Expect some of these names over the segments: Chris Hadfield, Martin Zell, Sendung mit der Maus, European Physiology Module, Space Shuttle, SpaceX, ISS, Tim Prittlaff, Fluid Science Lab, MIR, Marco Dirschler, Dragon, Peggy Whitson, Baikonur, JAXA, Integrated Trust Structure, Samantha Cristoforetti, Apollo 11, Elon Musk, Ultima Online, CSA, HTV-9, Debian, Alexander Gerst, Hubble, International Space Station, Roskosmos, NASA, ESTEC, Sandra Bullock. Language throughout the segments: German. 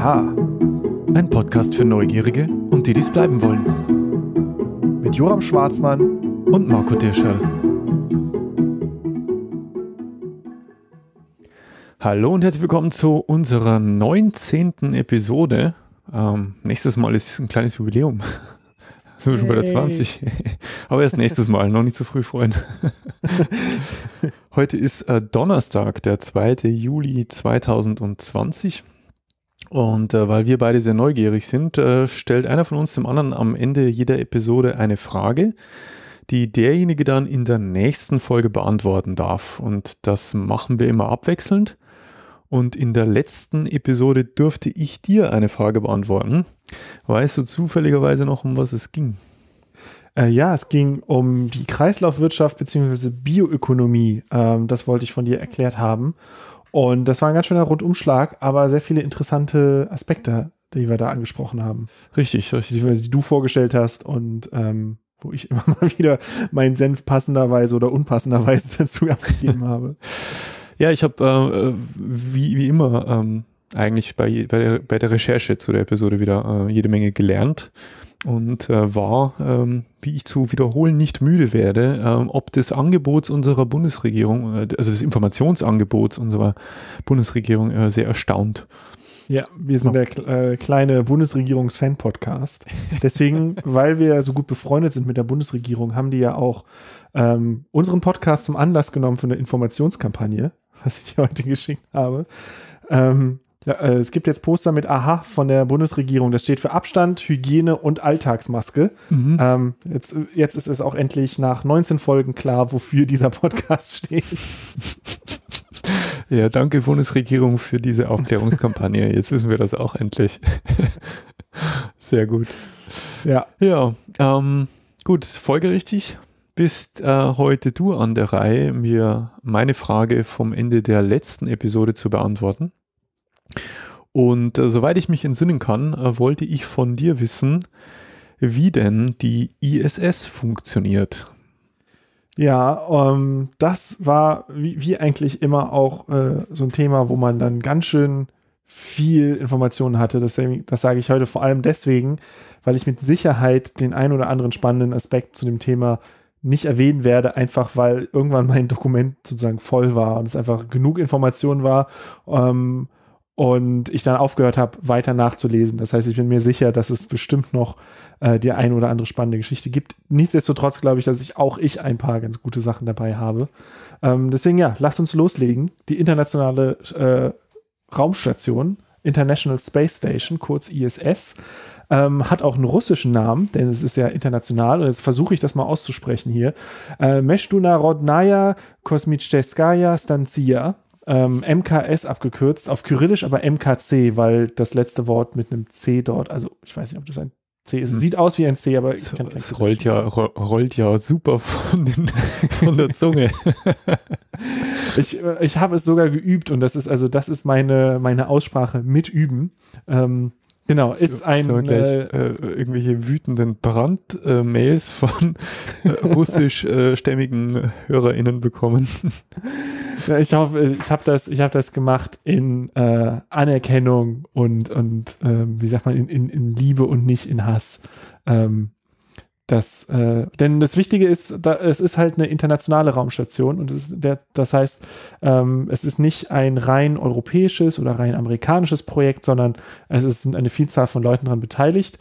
Aha. Ein Podcast für Neugierige und die, die es bleiben wollen. Mit Joram Schwarzmann und Marco Dirschler. Hallo und herzlich willkommen zu unserer 19. Episode. Nächstes Mal ist ein kleines Jubiläum. Sind wir schon bei der 20. Aber erst nächstes Mal, noch nicht zu früh freuen. Heute ist Donnerstag, der 2. Juli 2020. Und weil wir beide sehr neugierig sind, stellt einer von uns dem anderen am Ende jeder Episode eine Frage, die derjenige dann in der nächsten Folge beantworten darf. Und das machen wir immer abwechselnd. Und in der letzten Episode dürfte ich dir eine Frage beantworten. Weißt du zufälligerweise noch, um was es ging? Ja, es ging um die Kreislaufwirtschaft bzw. Bioökonomie. Das wollte ich von dir erklärt haben. Und das war ein ganz schöner Rundumschlag, aber sehr viele interessante Aspekte, die wir da angesprochen haben. Richtig, richtig. Die du vorgestellt hast und wo ich immer mal wieder meinen Senf passenderweise oder unpassenderweise dazu abgegeben habe. Ja, ich habe wie immer eigentlich bei der Recherche zu der Episode wieder jede Menge gelernt und war, wie ich zu wiederholen nicht müde werde, ob des Angebots unserer Bundesregierung, also des Informationsangebots unserer Bundesregierung sehr erstaunt. Ja, wir sind der kleine Bundesregierungs-Fan-Podcast. Deswegen, weil wir so gut befreundet sind mit der Bundesregierung, haben die ja auch unseren Podcast zum Anlass genommen für eine Informationskampagne, was ich dir heute geschickt habe. Es gibt jetzt Poster mit Aha von der Bundesregierung. Das steht für Abstand, Hygiene und Alltagsmaske. Mhm. Jetzt ist es auch endlich nach 19 Folgen klar, wofür dieser Podcast steht. Ja, danke Bundesregierung für diese Aufklärungskampagne. Jetzt wissen wir das auch endlich. Sehr gut. Ja. Ja, gut, folgerichtig bist heute du an der Reihe, mir meine Frage vom Ende der letzten Episode zu beantworten. Und soweit ich mich entsinnen kann, wollte ich von dir wissen, wie denn die ISS funktioniert. Ja, das war wie eigentlich immer auch so ein Thema, wo man dann ganz schön viel Informationen hatte. Das sage ich heute vor allem deswegen, weil ich mit Sicherheit den ein oder anderen spannenden Aspekt zu dem Thema nicht erwähnen werde, einfach weil irgendwann mein Dokument sozusagen voll war und es einfach genug Information war und ich dann aufgehört habe, weiter nachzulesen. Das heißt, ich bin mir sicher, dass es bestimmt noch die ein oder andere spannende Geschichte gibt. Nichtsdestotrotz glaube ich, dass ich ein paar ganz gute Sachen dabei habe. Deswegen ja, lasst uns loslegen. Die internationale Raumstation, International Space Station, kurz ISS, hat auch einen russischen Namen, denn es ist ja international. Und jetzt versuche ich das mal auszusprechen hier. Meschdunarodnaja Kosmitscheskaja Stanzija. MKS abgekürzt, auf Kyrillisch aber MKC, weil das letzte Wort mit einem C dort, also ich weiß nicht, ob das ein C ist. Sieht aus wie ein C, aber ich kann es rollt ja super von der Zunge. Ich habe es sogar geübt und das ist also, das ist meine Aussprache mit Üben. Genau, ist ein... irgendwelche wütenden Brandmails von russischstämmigen HörerInnen bekommen. Ja, ich hoffe, ich hab das gemacht in Anerkennung und wie sagt man, in Liebe und nicht in Hass. Denn das Wichtige ist, es ist halt eine internationale Raumstation und das heißt, es ist nicht ein rein europäisches oder rein amerikanisches Projekt, sondern es sind eine Vielzahl von Leuten daran beteiligt.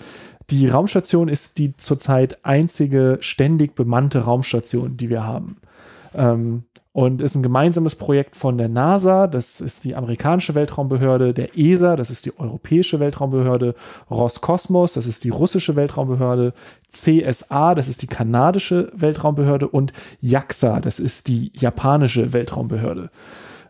Die Raumstation ist die zurzeit einzige ständig bemannte Raumstation, die wir haben. Und ist ein gemeinsames Projekt von der NASA, das ist die amerikanische Weltraumbehörde, der ESA, das ist die europäische Weltraumbehörde, Roskosmos, das ist die russische Weltraumbehörde, CSA, das ist die kanadische Weltraumbehörde und JAXA, das ist die japanische Weltraumbehörde.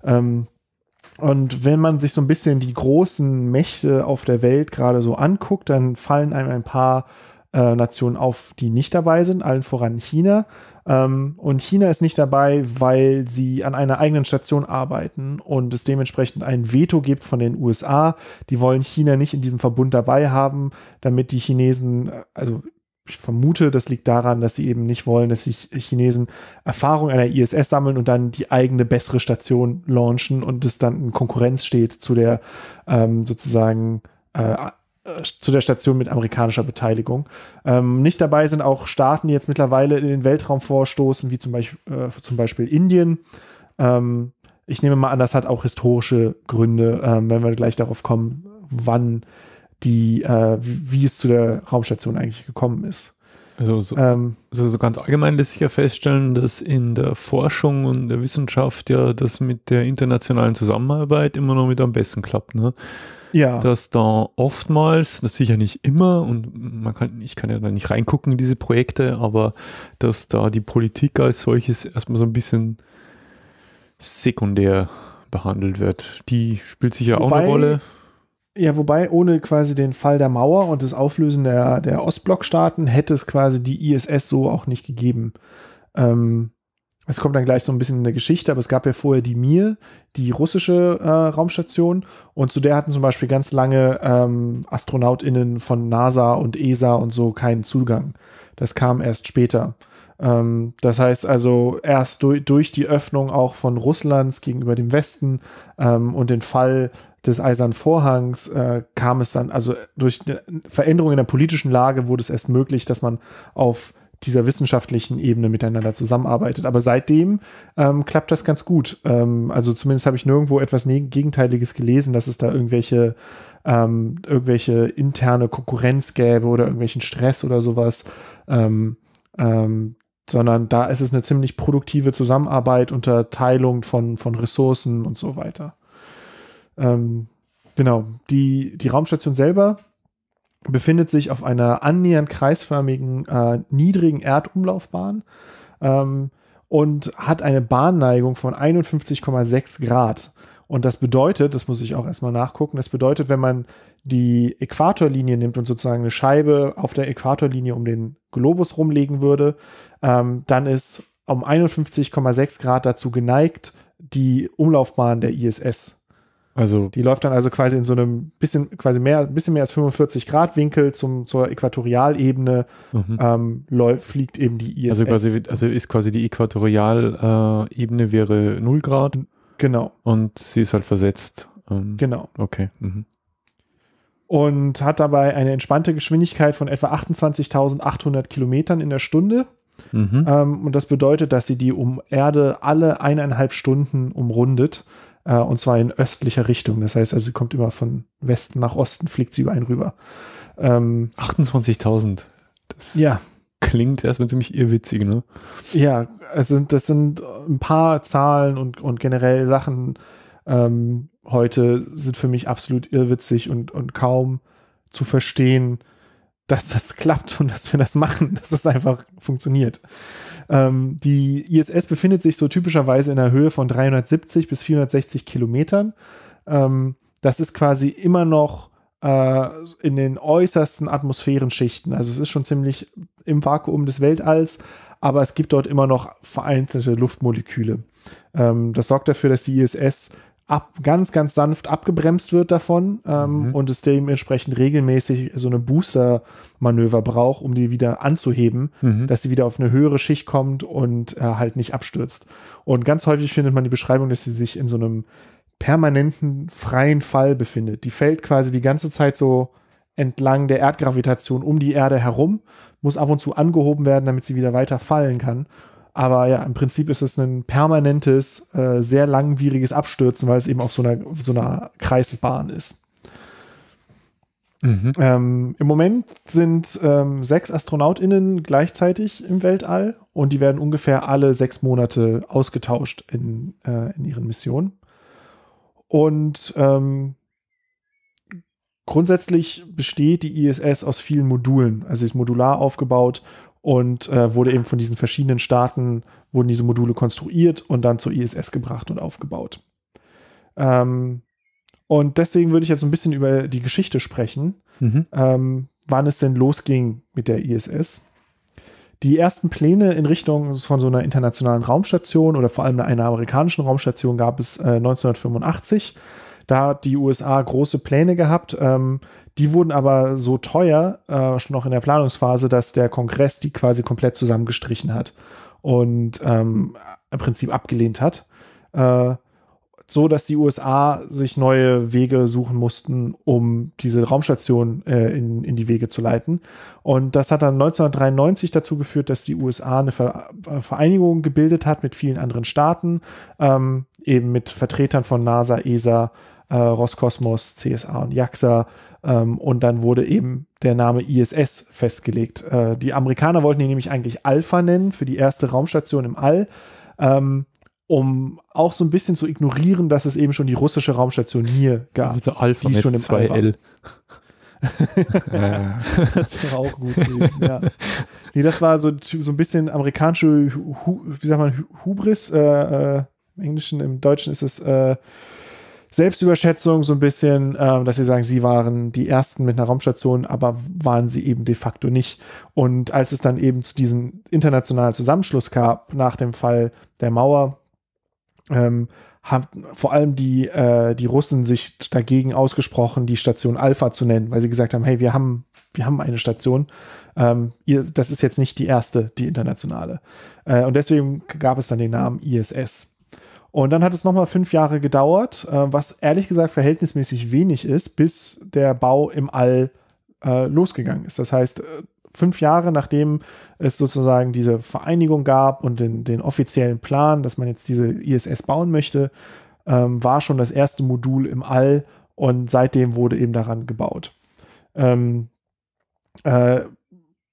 Und wenn man sich so ein bisschen die großen Mächte auf der Welt gerade so anguckt, dann fallen einem ein paar Nationen auf, die nicht dabei sind, allen voran China. Und China ist nicht dabei, weil sie an einer eigenen Station arbeiten und es dementsprechend ein Veto gibt von den USA. Die wollen China nicht in diesem Verbund dabei haben, damit die Chinesen, also ich vermute, das liegt daran, dass sie eben nicht wollen, dass die Chinesen Erfahrung an der ISS sammeln und dann die eigene bessere Station launchen und es dann in Konkurrenz steht zu der sozusagen zu der Station mit amerikanischer Beteiligung. Nicht dabei sind auch Staaten, die jetzt mittlerweile in den Weltraum vorstoßen, wie zum Beispiel Indien. Ich nehme mal an, das hat auch historische Gründe, wenn wir gleich darauf kommen, wann wie es zu der Raumstation eigentlich gekommen ist. Also so ganz allgemein lässt sich ja feststellen, dass in der Forschung und der Wissenschaft ja das mit der internationalen Zusammenarbeit immer noch mit am besten klappt, ne? Ja. Dass da oftmals, das sicher nicht immer, und ich kann ja da nicht reingucken in diese Projekte, aber dass da die Politik als solches erstmal so ein bisschen sekundär behandelt wird. Die spielt sicher auch eine Rolle. Ja, wobei ohne quasi den Fall der Mauer und das Auflösen der Ostblockstaaten hätte es quasi die ISS so auch nicht gegeben. Es kommt dann gleich so ein bisschen in der Geschichte, aber es gab ja vorher die MIR, die russische Raumstation, und zu der hatten zum Beispiel ganz lange AstronautInnen von NASA und ESA und so keinen Zugang. Das kam erst später. Das heißt also erst durch die Öffnung auch von Russlands gegenüber dem Westen und den Fall des Eisernen Vorhangs kam es dann, also durch eine Veränderung in der politischen Lage wurde es erst möglich, dass man auf dieser wissenschaftlichen Ebene miteinander zusammenarbeitet. Aber seitdem klappt das ganz gut. Also zumindest habe ich nirgendwo etwas Gegenteiliges gelesen, dass es da irgendwelche interne Konkurrenz gäbe oder irgendwelchen Stress oder sowas. Sondern da ist es eine ziemlich produktive Zusammenarbeit unter Teilung von Ressourcen und so weiter. Genau, die Raumstation selber befindet sich auf einer annähernd kreisförmigen, niedrigen Erdumlaufbahn und hat eine Bahnneigung von 51,6 Grad. Und das bedeutet, das muss ich auch erstmal nachgucken, das bedeutet, wenn man die Äquatorlinie nimmt und sozusagen eine Scheibe auf der Äquatorlinie um den Globus rumlegen würde, dann ist um 51,6 Grad dazu geneigt die Umlaufbahn der ISS. Also die läuft dann also quasi in so einem bisschen mehr als 45 Grad Winkel zur Äquatorialebene, fliegt eben die ISS. Also ist quasi die Äquatorialebene wäre 0 Grad. Genau. Und sie ist halt versetzt. Genau. Okay. Mhm. Und hat dabei eine entspannte Geschwindigkeit von etwa 28.800 Kilometern in der Stunde. Mhm. Und das bedeutet, dass sie die Erde alle 1,5 Stunden umrundet. Und zwar in östlicher Richtung. Das heißt also, sie kommt immer von Westen nach Osten, fliegt sie über einen rüber. 28.000. Das klingt erstmal ziemlich irrwitzig, ne? Ja, das sind ein paar Zahlen und generell Sachen heute sind für mich absolut irrwitzig und kaum zu verstehen, dass das klappt und dass wir das machen, dass das einfach funktioniert. Die ISS befindet sich so typischerweise in einer Höhe von 370 bis 460 Kilometern. Das ist quasi immer noch in den äußersten Atmosphärenschichten. Also es ist schon ziemlich im Vakuum des Weltalls, aber es gibt dort immer noch vereinzelte Luftmoleküle. Das sorgt dafür, dass die ISS ganz, ganz sanft abgebremst wird davon und es dementsprechend regelmäßig so eine Booster-Manöver braucht, um die wieder anzuheben, dass sie wieder auf eine höhere Schicht kommt und halt nicht abstürzt. Und ganz häufig findet man die Beschreibung, dass sie sich in so einem permanenten freien Fall befindet. Die fällt quasi die ganze Zeit so entlang der Erdgravitation um die Erde herum, muss ab und zu angehoben werden, damit sie wieder weiter fallen kann. Aber ja, im Prinzip ist es ein permanentes, sehr langwieriges Abstürzen, weil es eben auf so einer Kreisbahn ist. Mhm. Im Moment sind 6 AstronautInnen gleichzeitig im Weltall und die werden ungefähr alle 6 Monate ausgetauscht in ihren Missionen. Und grundsätzlich besteht die ISS aus vielen Modulen. Also sie ist modular aufgebaut. Und wurde eben von diesen verschiedenen Staaten, wurden diese Module konstruiert und dann zur ISS gebracht und aufgebaut. Und deswegen würde ich jetzt ein bisschen über die Geschichte sprechen, wann es denn losging mit der ISS. Die ersten Pläne in Richtung von so einer internationalen Raumstation oder vor allem einer amerikanischen Raumstation gab es 1985. Da hat die USA große Pläne gehabt. Die wurden aber so teuer, schon noch in der Planungsphase, dass der Kongress die quasi komplett zusammengestrichen hat und im Prinzip abgelehnt hat. so dass die USA sich neue Wege suchen mussten, um diese Raumstation in die Wege zu leiten. Und das hat dann 1993 dazu geführt, dass die USA eine Vereinigung gebildet hat mit vielen anderen Staaten, eben mit Vertretern von NASA, ESA, Roskosmos, CSA und JAXA, und dann wurde eben der Name ISS festgelegt. Die Amerikaner wollten ihn nämlich eigentlich Alpha nennen, für die erste Raumstation im All, um auch so ein bisschen zu ignorieren, dass es eben schon die russische Raumstation Mir gab. Also Alpha mit 2L. Das wäre auch gut gewesen, ja. Nee, das war so ein bisschen amerikanische, wie sagt man, Hubris, im Englischen, im Deutschen ist es Selbstüberschätzung so ein bisschen, dass sie sagen, sie waren die Ersten mit einer Raumstation, aber waren sie eben de facto nicht. Und als es dann eben zu diesem internationalen Zusammenschluss gab, nach dem Fall der Mauer, haben vor allem die Russen sich dagegen ausgesprochen, die Station Alpha zu nennen, weil sie gesagt haben, hey, wir haben eine Station, das ist jetzt nicht die erste, die internationale. Und deswegen gab es dann den Namen ISS. Und dann hat es nochmal 5 Jahre gedauert, was ehrlich gesagt verhältnismäßig wenig ist, bis der Bau im All losgegangen ist. Das heißt, 5 Jahre nachdem es sozusagen diese Vereinigung gab und den offiziellen Plan, dass man jetzt diese ISS bauen möchte, war schon das erste Modul im All und seitdem wurde eben daran gebaut.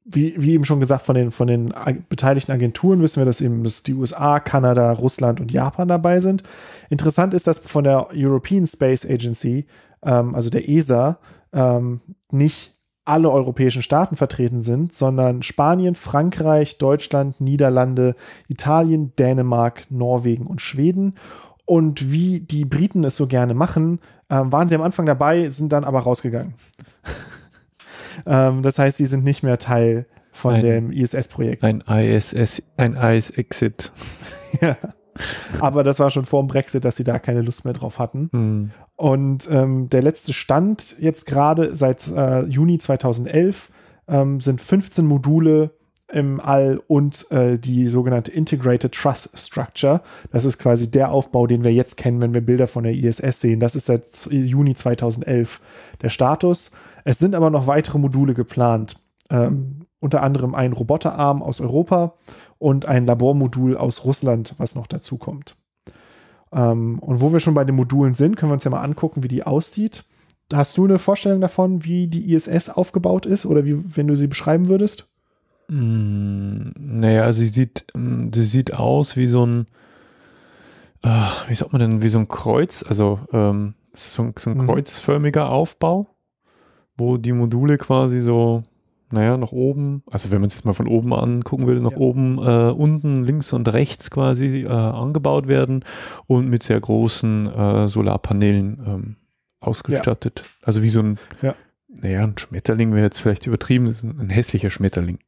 Wie eben schon gesagt, von den beteiligten Agenturen wissen wir, dass die USA, Kanada, Russland und Japan dabei sind. Interessant ist, dass von der European Space Agency, also der ESA, nicht alle europäischen Staaten vertreten sind, sondern Spanien, Frankreich, Deutschland, Niederlande, Italien, Dänemark, Norwegen und Schweden. Und wie die Briten es so gerne machen, waren sie am Anfang dabei, sind dann aber rausgegangen. Das heißt, die sind nicht mehr Teil von dem ISS-Projekt. Ein IS-Exit. Ja, aber das war schon vor dem Brexit, dass sie da keine Lust mehr drauf hatten. Mhm. Und der letzte Stand jetzt gerade seit Juni 2011 sind 15 Module im All und die sogenannte Integrated Trust Structure. Das ist quasi der Aufbau, den wir jetzt kennen, wenn wir Bilder von der ISS sehen. Das ist seit Juni 2011 der Status. Es sind aber noch weitere Module geplant. Unter anderem ein Roboterarm aus Europa und ein Labormodul aus Russland, was noch dazu kommt. Und wo wir schon bei den Modulen sind, können wir uns ja mal angucken, wie die aussieht. Hast du eine Vorstellung davon, wie die ISS aufgebaut ist oder wie, wenn du sie beschreiben würdest? Naja, also sie sieht aus wie so ein, wie sagt man denn, wie so ein Kreuz, also so ein kreuzförmiger Aufbau, wo die Module quasi so, naja, nach oben, also wenn man es jetzt mal von oben angucken würde, nach oben, unten, links und rechts quasi angebaut werden und mit sehr großen Solarpanelen ausgestattet. Ja. Also wie so ein, naja, ein Schmetterling wäre jetzt vielleicht übertrieben, das ist ein hässlicher Schmetterling.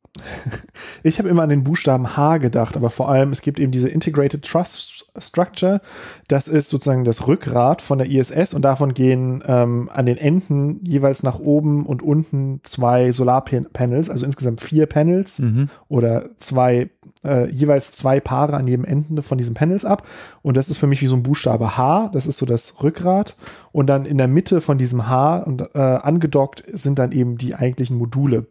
Ich habe immer an den Buchstaben H gedacht, aber vor allem, es gibt eben diese Integrated Trust Structure, das ist sozusagen das Rückgrat von der ISS und davon gehen an den Enden jeweils nach oben und unten 2 Solarpanels, also insgesamt 4 Panels oder jeweils 2 Paare an jedem Ende von diesen Panels ab und das ist für mich wie so ein Buchstabe H, das ist so das Rückgrat und dann in der Mitte von diesem H und angedockt sind dann eben die eigentlichen Module.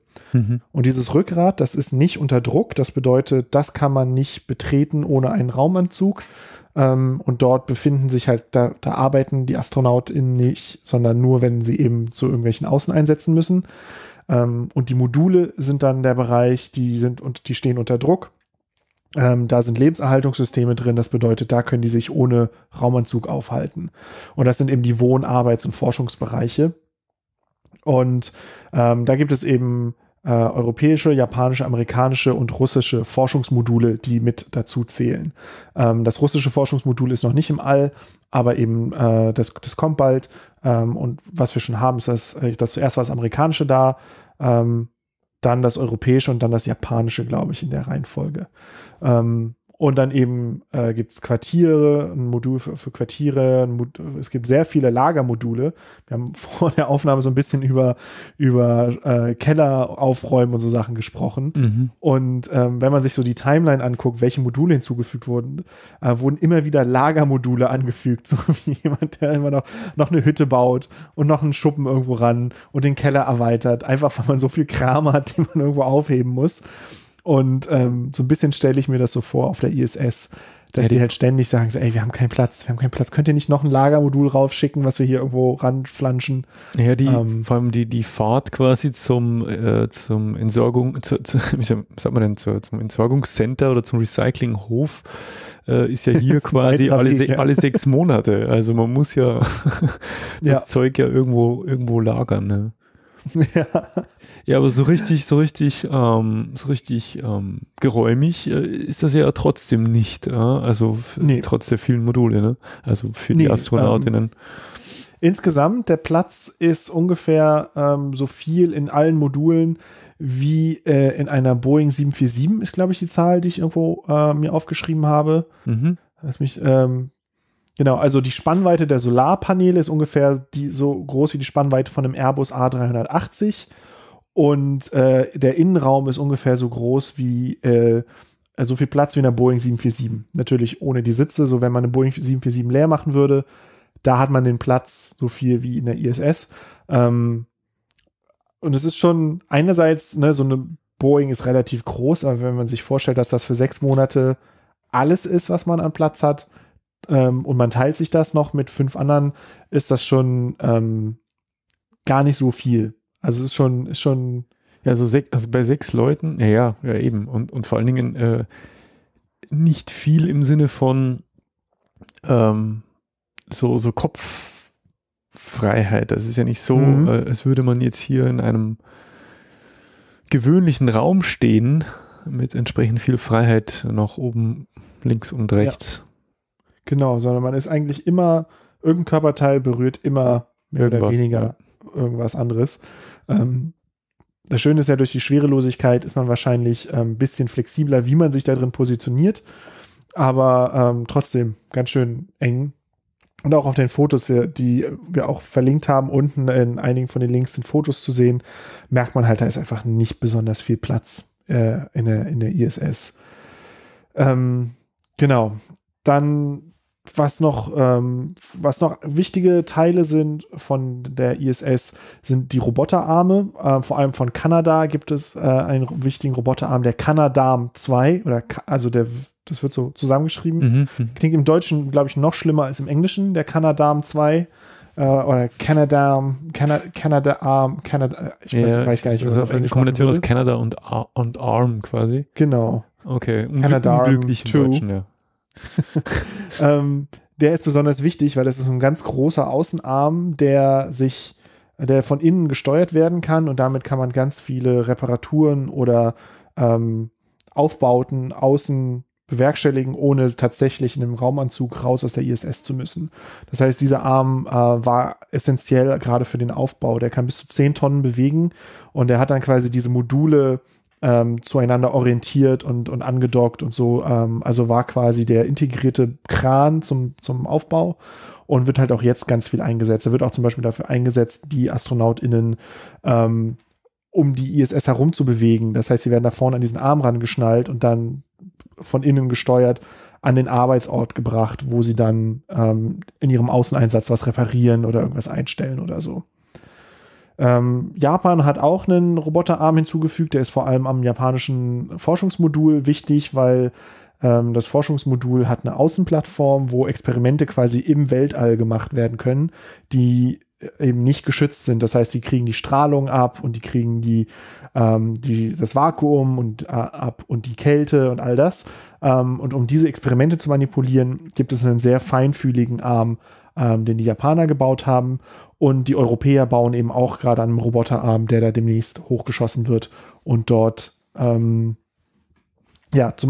Und dieses Rückgrat, das ist nicht unter Druck, das bedeutet, das kann man nicht betreten ohne einen Raumanzug und dort befinden sich halt, da arbeiten die AstronautInnen nicht, sondern nur, wenn sie eben zu irgendwelchen Außeneinsätzen müssen und die Module sind dann der Bereich, die stehen unter Druck, da sind Lebenserhaltungssysteme drin, das bedeutet, da können die sich ohne Raumanzug aufhalten und das sind eben die Wohn-, Arbeits- und Forschungsbereiche und da gibt es eben europäische, japanische, amerikanische und russische Forschungsmodule, die mit dazu zählen. Das russische Forschungsmodul ist noch nicht im All, aber eben das kommt bald. Und was wir schon haben, ist, dass zuerst war das amerikanische da, dann das europäische und dann das japanische, glaube ich, in der Reihenfolge. Und dann eben gibt es Quartiere, ein Modul für Quartiere, es gibt sehr viele Lagermodule. Wir haben vor der Aufnahme so ein bisschen über Keller aufräumen und so Sachen gesprochen. Mhm. Und wenn man sich so die Timeline anguckt, welche Module hinzugefügt wurden, wurden immer wieder Lagermodule angefügt. So wie jemand, der immer noch eine Hütte baut und noch einen Schuppen irgendwo ran und den Keller erweitert. Einfach, weil man so viel Kram hat, den man irgendwo aufheben muss. Und so ein bisschen stelle ich mir das so vor auf der ISS, dass die halt ständig sagen, so, ey, wir haben keinen Platz, könnt ihr nicht noch ein Lagermodul raufschicken, was wir hier irgendwo ranflanschen? Ja, vor allem die Fahrt quasi zum Entsorgung, wie sagt man denn, zum Entsorgungscenter oder zum Recyclinghof ist ja hier quasi alle 6 Monate. Also man muss ja das Zeug ja irgendwo lagern, ne? Ja. Ja, aber so richtig geräumig ist das ja trotzdem nicht. Also trotz der vielen Module, ne? Also für die Astronautinnen. Insgesamt, der Platz ist ungefähr so viel in allen Modulen wie in einer Boeing 747, ist, glaube ich, die Zahl, die ich irgendwo mir aufgeschrieben habe. Mhm. Lass mich... Genau, also die Spannweite der Solarpaneele ist ungefähr so groß wie die Spannweite von einem Airbus A380 und der Innenraum ist ungefähr so groß wie, so viel Platz wie in einer Boeing 747. Natürlich ohne die Sitze, so wenn man eine Boeing 747 leer machen würde, da hat man den Platz so viel wie in der ISS. Und es ist schon einerseits, ne, so eine Boeing ist relativ groß, aber wenn man sich vorstellt, dass das für 6 Monate alles ist, was man an Platz hat, und man teilt sich das noch mit 5 anderen, ist das schon gar nicht so viel. Also es ist schon ja, also bei 6 Leuten, ja, eben. Und vor allen Dingen nicht viel im Sinne von so Kopffreiheit. Das ist ja nicht so, als würde man jetzt hier in einem gewöhnlichen Raum stehen mit entsprechend viel Freiheit nach oben, links und rechts. Ja. Genau, sondern man ist eigentlich immer, irgendein Körperteil berührt immer mehr oder weniger irgendwas anderes. Das Schöne ist ja, durch die Schwerelosigkeit ist man wahrscheinlich ein bisschen flexibler, wie man sich da drin positioniert, aber trotzdem ganz schön eng. Und auch auf den Fotos, die wir auch verlinkt haben, unten in einigen von den Links sind Fotos zu sehen, merkt man halt, da ist einfach nicht besonders viel Platz in der ISS. Genau. Dann, was noch wichtige Teile sind von der ISS, sind die Roboterarme. Vor allem von Kanada gibt es einen wichtigen Roboterarm, der Canadarm2, das wird so zusammengeschrieben. Mhm. Klingt im Deutschen, glaube ich, noch schlimmer als im Englischen, der Canadarm2. Oder Canadarm, ich weiß gar nicht, was auf Englisch ist. Eine Kombination aus Canada und Arm quasi. Genau. Okay, unglücklich im Deutschen, ja. Der ist besonders wichtig, weil das ist ein ganz großer Außenarm, der von innen gesteuert werden kann, und damit kann man ganz viele Reparaturen oder Aufbauten außen bewerkstelligen, ohne tatsächlich in einem Raumanzug raus aus der ISS zu müssen. Das heißt, dieser Arm war essentiell gerade für den Aufbau. Der kann bis zu 10 Tonnen bewegen, und er hat dann quasi diese Module zueinander orientiert und angedockt und so. Also war quasi der integrierte Kran zum Aufbau und wird halt auch jetzt ganz viel eingesetzt. Er wird auch zum Beispiel dafür eingesetzt, die AstronautInnen um die ISS herum zu bewegen. Das heißt, sie werden da vorne an diesen Arm rangeschnallt und dann von innen gesteuert an den Arbeitsort gebracht, wo sie dann in ihrem Außeneinsatz was reparieren oder irgendwas einstellen oder so. Japan hat auch einen Roboterarm hinzugefügt, der ist vor allem am japanischen Forschungsmodul wichtig, weil das Forschungsmodul hat eine Außenplattform, wo Experimente quasi im Weltall gemacht werden können, die eben nicht geschützt sind. Das heißt, die kriegen die Strahlung ab und die kriegen das Vakuum ab und die Kälte und all das. Und um diese Experimente zu manipulieren, gibt es einen sehr feinfühligen Arm, den die Japaner gebaut haben, und die Europäer bauen eben auch gerade an einem Roboterarm, der da demnächst hochgeschossen wird und dort zum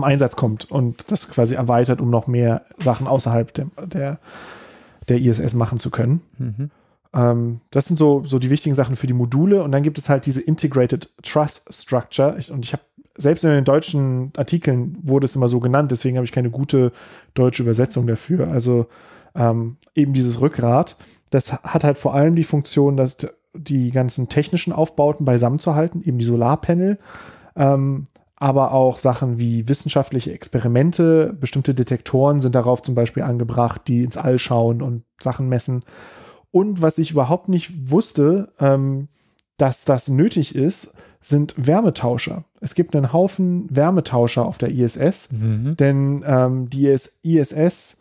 Einsatz kommt und das quasi erweitert, um noch mehr Sachen außerhalb der ISS machen zu können. Mhm. Das sind so die wichtigen Sachen für die Module, und dann gibt es halt diese Integrated Trust Structure, und ich habe selbst in den deutschen Artikeln wurde es immer so genannt, deswegen habe ich keine gute deutsche Übersetzung dafür. Also eben dieses Rückgrat, das hat halt vor allem die Funktion, dass die ganzen technischen Aufbauten beisammen zu halten, eben die Solarpanel, aber auch Sachen wie wissenschaftliche Experimente, bestimmte Detektoren sind darauf zum Beispiel angebracht, die ins All schauen und Sachen messen. Und was ich überhaupt nicht wusste, dass das nötig ist, sind Wärmetauscher. Es gibt einen Haufen Wärmetauscher auf der ISS, denn die ISS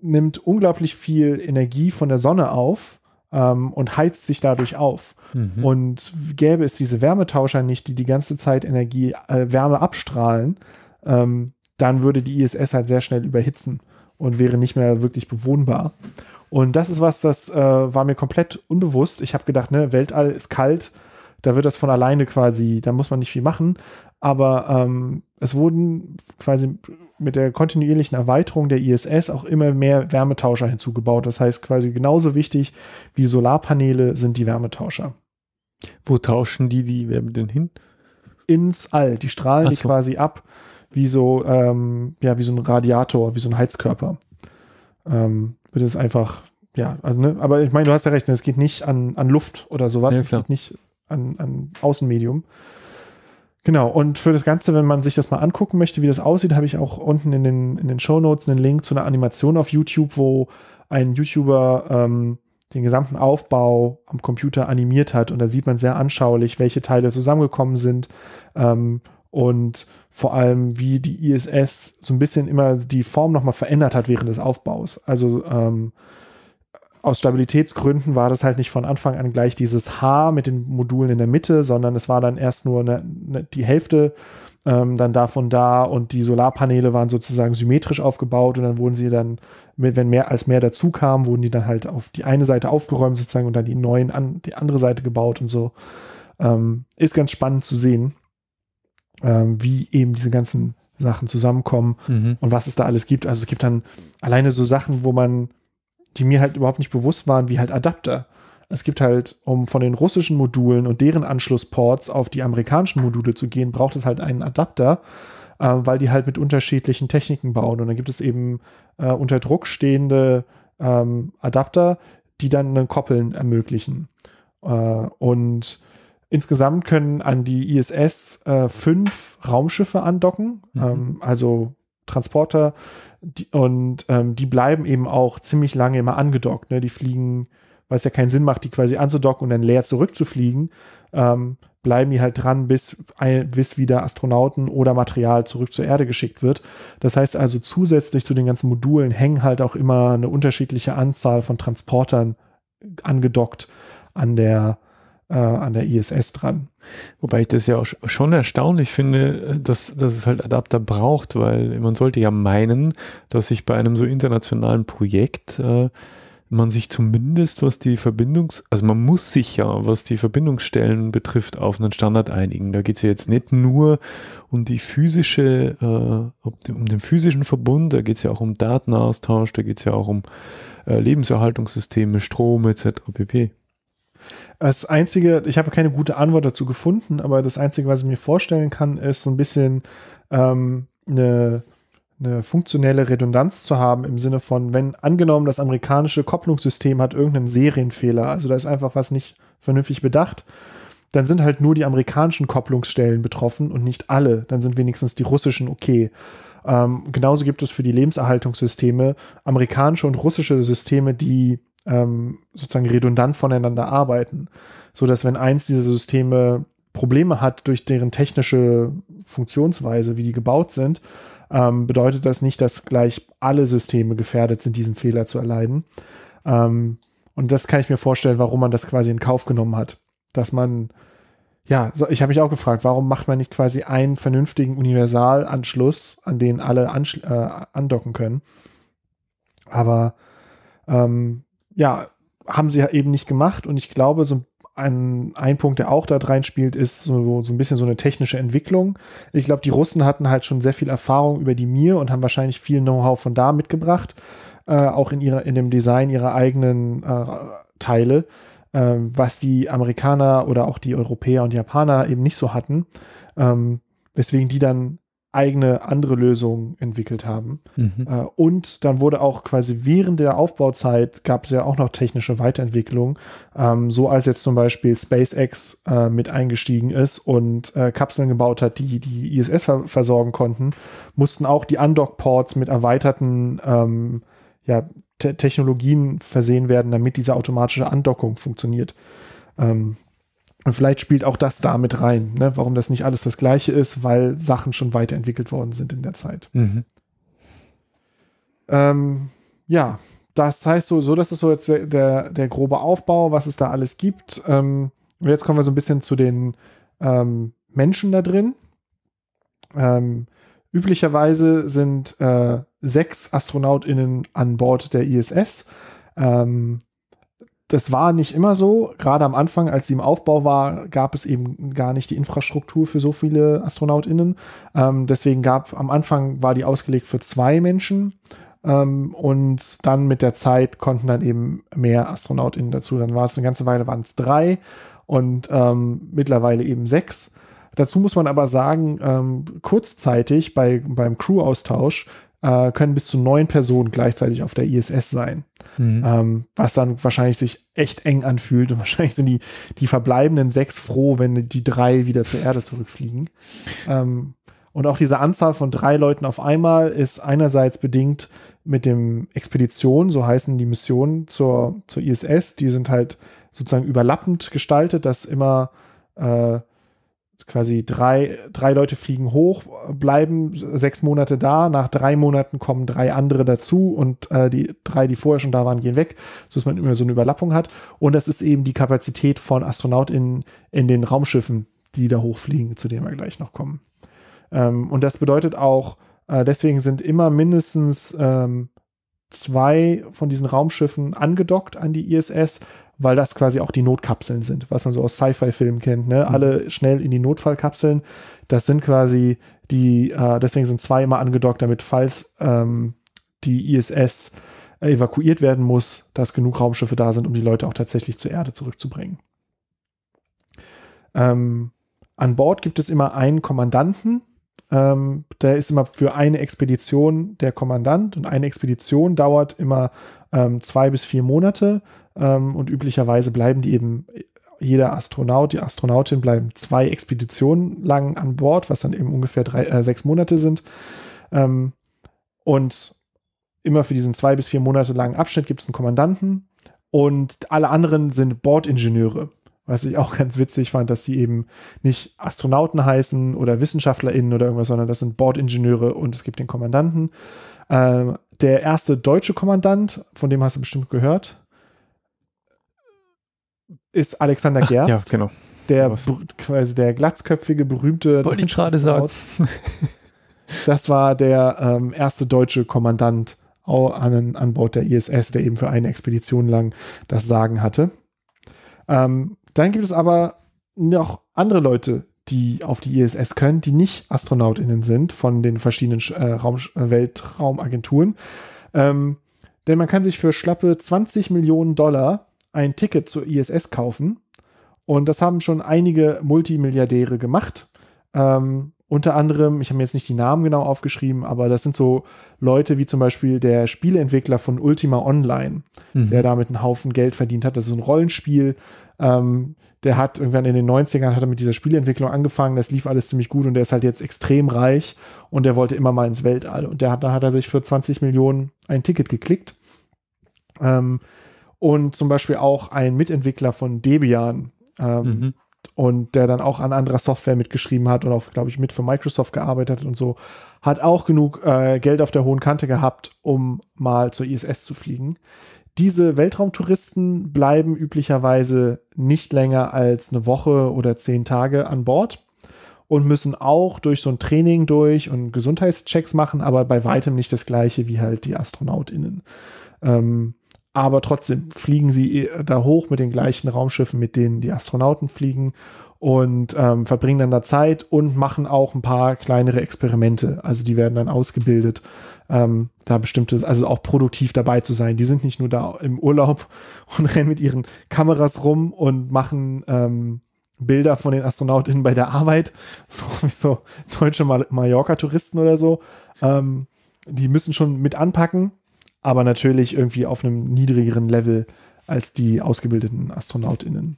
nimmt unglaublich viel Energie von der Sonne auf und heizt sich dadurch auf. Und gäbe es diese Wärmetauscher nicht, die die ganze Zeit Energie, Wärme abstrahlen, dann würde die ISS halt sehr schnell überhitzen und wäre nicht mehr wirklich bewohnbar. Und das ist was, das war mir komplett unbewusst. Ich habe gedacht, ne, Weltall ist kalt, da wird das von alleine quasi, da muss man nicht viel machen. Aber es wurden quasi mit der kontinuierlichen Erweiterung der ISS auch immer mehr Wärmetauscher hinzugebaut. Das heißt, quasi genauso wichtig wie Solarpaneele sind die Wärmetauscher. Wo tauschen die Wärme denn hin? Ins All. Die strahlen die quasi ab wie so, ja, wie so ein Radiator, wie so ein Heizkörper. Wird es einfach, ja, also, ne, aber ich meine, du hast ja recht, es geht nicht an Luft oder sowas, ja, es geht nicht an Außenmedium. Genau, und für das Ganze, wenn man sich das mal angucken möchte, wie das aussieht, habe ich auch unten in den Shownotes einen Link zu einer Animation auf YouTube, wo ein YouTuber den gesamten Aufbau am Computer animiert hat. Und da sieht man sehr anschaulich, welche Teile zusammengekommen sind und vor allem, wie die ISS so ein bisschen immer die Form nochmal verändert hat während des Aufbaus. Also aus Stabilitätsgründen war das halt nicht von Anfang an gleich dieses H mit den Modulen in der Mitte, sondern es war dann erst nur die Hälfte dann davon da, und die Solarpaneele waren sozusagen symmetrisch aufgebaut, und dann wurden sie dann, wenn mehr dazu kam, wurden die dann halt auf die eine Seite aufgeräumt sozusagen und dann die neuen an die andere Seite gebaut und so. Ist ganz spannend zu sehen, wie eben diese ganzen Sachen zusammenkommen und was es da alles gibt. Also es gibt dann alleine so Sachen, die mir halt überhaupt nicht bewusst waren, wie halt Adapter. Es gibt halt, um von den russischen Modulen und deren Anschlussports auf die amerikanischen Module zu gehen, braucht es halt einen Adapter, weil die halt mit unterschiedlichen Techniken bauen. Und dann gibt es eben unter Druck stehende Adapter, die dann ein Koppeln ermöglichen. Und insgesamt können an die ISS 5 Raumschiffe andocken, also Transporter, die bleiben eben auch ziemlich lange immer angedockt. Ne? Die fliegen, weil es ja keinen Sinn macht, die quasi anzudocken und dann leer zurückzufliegen, bleiben die halt dran, bis wieder Astronauten oder Material zurück zur Erde geschickt wird. Das heißt also, zusätzlich zu den ganzen Modulen hängen halt auch immer eine unterschiedliche Anzahl von Transportern angedockt an der ISS dran. Wobei ich das ja auch schon erstaunlich finde, dass es halt Adapter braucht, weil man sollte ja meinen, dass sich bei einem so internationalen Projekt man sich zumindest, man muss sich ja, was die Verbindungsstellen betrifft, auf einen Standard einigen. Da geht es ja jetzt nicht nur um die physische, um den physischen Verbund, da geht es ja auch um Datenaustausch, da geht es ja auch um Lebenserhaltungssysteme, Strom etc. pp. Das Einzige, ich habe keine gute Antwort dazu gefunden, aber das Einzige, was ich mir vorstellen kann, ist so ein bisschen eine funktionelle Redundanz zu haben, im Sinne von, wenn angenommen das amerikanische Kopplungssystem hat irgendeinen Serienfehler, also da ist einfach was nicht vernünftig bedacht, dann sind halt nur die amerikanischen Kopplungsstellen betroffen und nicht alle, dann sind wenigstens die russischen okay. Genauso gibt es für die Lebenserhaltungssysteme amerikanische und russische Systeme, die sozusagen redundant voneinander arbeiten, sodass, wenn eins dieser Systeme Probleme hat durch deren technische Funktionsweise, wie die gebaut sind, bedeutet das nicht, dass gleich alle Systeme gefährdet sind, diesen Fehler zu erleiden. Und das kann ich mir vorstellen, warum man das quasi in Kauf genommen hat. Dass man, ja, ich habe mich auch gefragt, warum macht man nicht quasi einen vernünftigen Universalanschluss, an den alle andocken können. Aber ja, haben sie eben nicht gemacht, und ich glaube, so ein Punkt, der auch da reinspielt, ist so ein bisschen so eine technische Entwicklung. Ich glaube, die Russen hatten halt schon sehr viel Erfahrung über die MIR und haben wahrscheinlich viel Know-how von da mitgebracht, auch in dem Design ihrer eigenen Teile, was die Amerikaner oder auch die Europäer und Japaner eben nicht so hatten. weswegen die dann eigene andere Lösungen entwickelt haben. Mhm. Und dann wurde auch quasi während der Aufbauzeit gab es ja auch noch technische Weiterentwicklung, so als jetzt zum Beispiel SpaceX mit eingestiegen ist und Kapseln gebaut hat, die die ISS versorgen konnten, mussten auch die Undock-Ports mit erweiterten Technologien versehen werden, damit diese automatische Andockung funktioniert. Und vielleicht spielt auch das da mit rein, ne? Warum das nicht alles das Gleiche ist, weil Sachen schon weiterentwickelt worden sind in der Zeit. Mhm. Ja, das heißt so, das ist so jetzt der grobe Aufbau, was es da alles gibt. Und jetzt kommen wir so ein bisschen zu den Menschen da drin. Üblicherweise sind 6 AstronautInnen an Bord der ISS. Das war nicht immer so. Gerade am Anfang, als sie im Aufbau war, gab es eben gar nicht die Infrastruktur für so viele AstronautInnen. Deswegen am Anfang war die ausgelegt für 2 Menschen. Und dann mit der Zeit konnten dann eben mehr AstronautInnen dazu. Dann war es eine ganze Weile, waren es 3 und mittlerweile eben 6. Dazu muss man aber sagen, kurzzeitig beim Crew-Austausch können bis zu 9 Personen gleichzeitig auf der ISS sein. Mhm. Was dann wahrscheinlich sich echt eng anfühlt und wahrscheinlich sind die verbleibenden 6 froh, wenn die 3 wieder zur Erde zurückfliegen. Und auch diese Anzahl von 3 Leuten auf einmal ist einerseits bedingt mit dem Expedition, so heißen die Missionen zur ISS, die sind halt sozusagen überlappend gestaltet, dass immer quasi drei Leute fliegen hoch, bleiben 6 Monate da, nach 3 Monaten kommen 3 andere dazu und die 3, die vorher schon da waren, gehen weg, sodass man immer so eine Überlappung hat. Und das ist eben die Kapazität von AstronautInnen in den Raumschiffen, die da hochfliegen, zu denen wir gleich noch kommen. Und das bedeutet auch, deswegen sind immer mindestens 2 von diesen Raumschiffen angedockt an die ISS, weil das quasi auch die Notkapseln sind, was man so aus Sci-Fi-Filmen kennt, ne? Mhm. Alle schnell in die Notfallkapseln. Das sind quasi deswegen sind 2 immer angedockt, damit, falls die ISS evakuiert werden muss, dass genug Raumschiffe da sind, um die Leute auch tatsächlich zur Erde zurückzubringen. An Bord gibt es immer einen Kommandanten. Der ist immer für eine Expedition der Kommandant und eine Expedition dauert immer 2 bis 4 Monate. Und üblicherweise bleiben die eben, jeder Astronaut, die Astronautin bleiben 2 Expeditionen lang an Bord, was dann eben ungefähr 6 Monate sind. Und immer für diesen 2 bis 4 Monate langen Abschnitt gibt es einen Kommandanten und alle anderen sind Bordingenieure. Was ich auch ganz witzig fand, dass sie eben nicht Astronauten heißen oder WissenschaftlerInnen oder irgendwas, sondern das sind Bordingenieure und es gibt den Kommandanten. Der erste deutsche Kommandant, von dem hast du bestimmt gehört, ist Alexander Gerst. Ja, genau. Der glatzköpfige, berühmte. Wollte ich gerade sagen. Das war der erste deutsche Kommandant an Bord der ISS, der eben für eine Expedition lang das Sagen hatte. Dann gibt es aber noch andere Leute, die auf die ISS können, die nicht AstronautInnen sind von den verschiedenen Weltraumagenturen. Denn man kann sich für schlappe $20 Millionen ein Ticket zur ISS kaufen. Und das haben schon einige Multimilliardäre gemacht. Unter anderem, ich habe mir jetzt nicht die Namen genau aufgeschrieben, aber das sind so Leute wie zum Beispiel der Spieleentwickler von Ultima Online, der damit einen Haufen Geld verdient hat. Das ist so ein Rollenspiel. Der hat irgendwann in den 90ern hat er mit dieser Spieleentwicklung angefangen. Das lief alles ziemlich gut und der ist halt jetzt extrem reich und der wollte immer mal ins Weltall. Und da hat er sich für 20 Millionen ein Ticket geklickt. Und zum Beispiel auch ein Mitentwickler von Debian, und der dann auch an anderer Software mitgeschrieben hat und auch, glaube ich, mit für Microsoft gearbeitet hat und so, hat auch genug Geld auf der hohen Kante gehabt, um mal zur ISS zu fliegen. Diese Weltraumtouristen bleiben üblicherweise nicht länger als eine Woche oder 10 Tage an Bord und müssen auch durch so ein Training durch und Gesundheitschecks machen, aber bei weitem nicht das Gleiche wie halt die AstronautInnen. Aber trotzdem fliegen sie da hoch mit den gleichen Raumschiffen, mit denen die Astronauten fliegen und verbringen dann da Zeit und machen auch ein paar kleinere Experimente. Also die werden dann ausgebildet, da bestimmtes, also auch produktiv dabei zu sein. Die sind nicht nur da im Urlaub und rennen mit ihren Kameras rum und machen Bilder von den AstronautInnen bei der Arbeit, so deutsche Mallorca-Touristen oder so. Die müssen schon mit anpacken, aber natürlich irgendwie auf einem niedrigeren Level als die ausgebildeten AstronautInnen.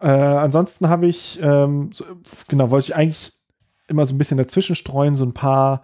Ansonsten habe ich, wollte ich eigentlich immer so ein bisschen dazwischen streuen, so ein paar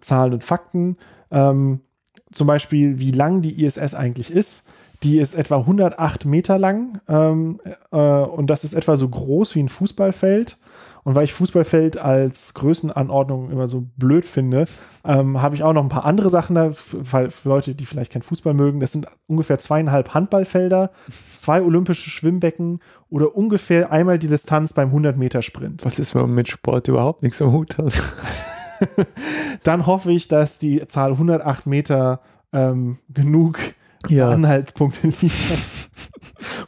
Zahlen und Fakten. Zum Beispiel, wie lang die ISS eigentlich ist. Die ist etwa 108 Meter lang und das ist etwa so groß wie ein Fußballfeld. Und weil ich Fußballfeld als Größenanordnung immer so blöd finde, habe ich auch noch ein paar andere Sachen da, für Leute, die vielleicht kein Fußball mögen. Das sind ungefähr 2,5 Handballfelder, 2 olympische Schwimmbecken oder ungefähr einmal die Distanz beim 100-Meter-Sprint. Was ist, wenn man mit Sport überhaupt nichts am Hut hat? Dann hoffe ich, dass die Zahl 108 Meter genug Anhaltspunkte liefern,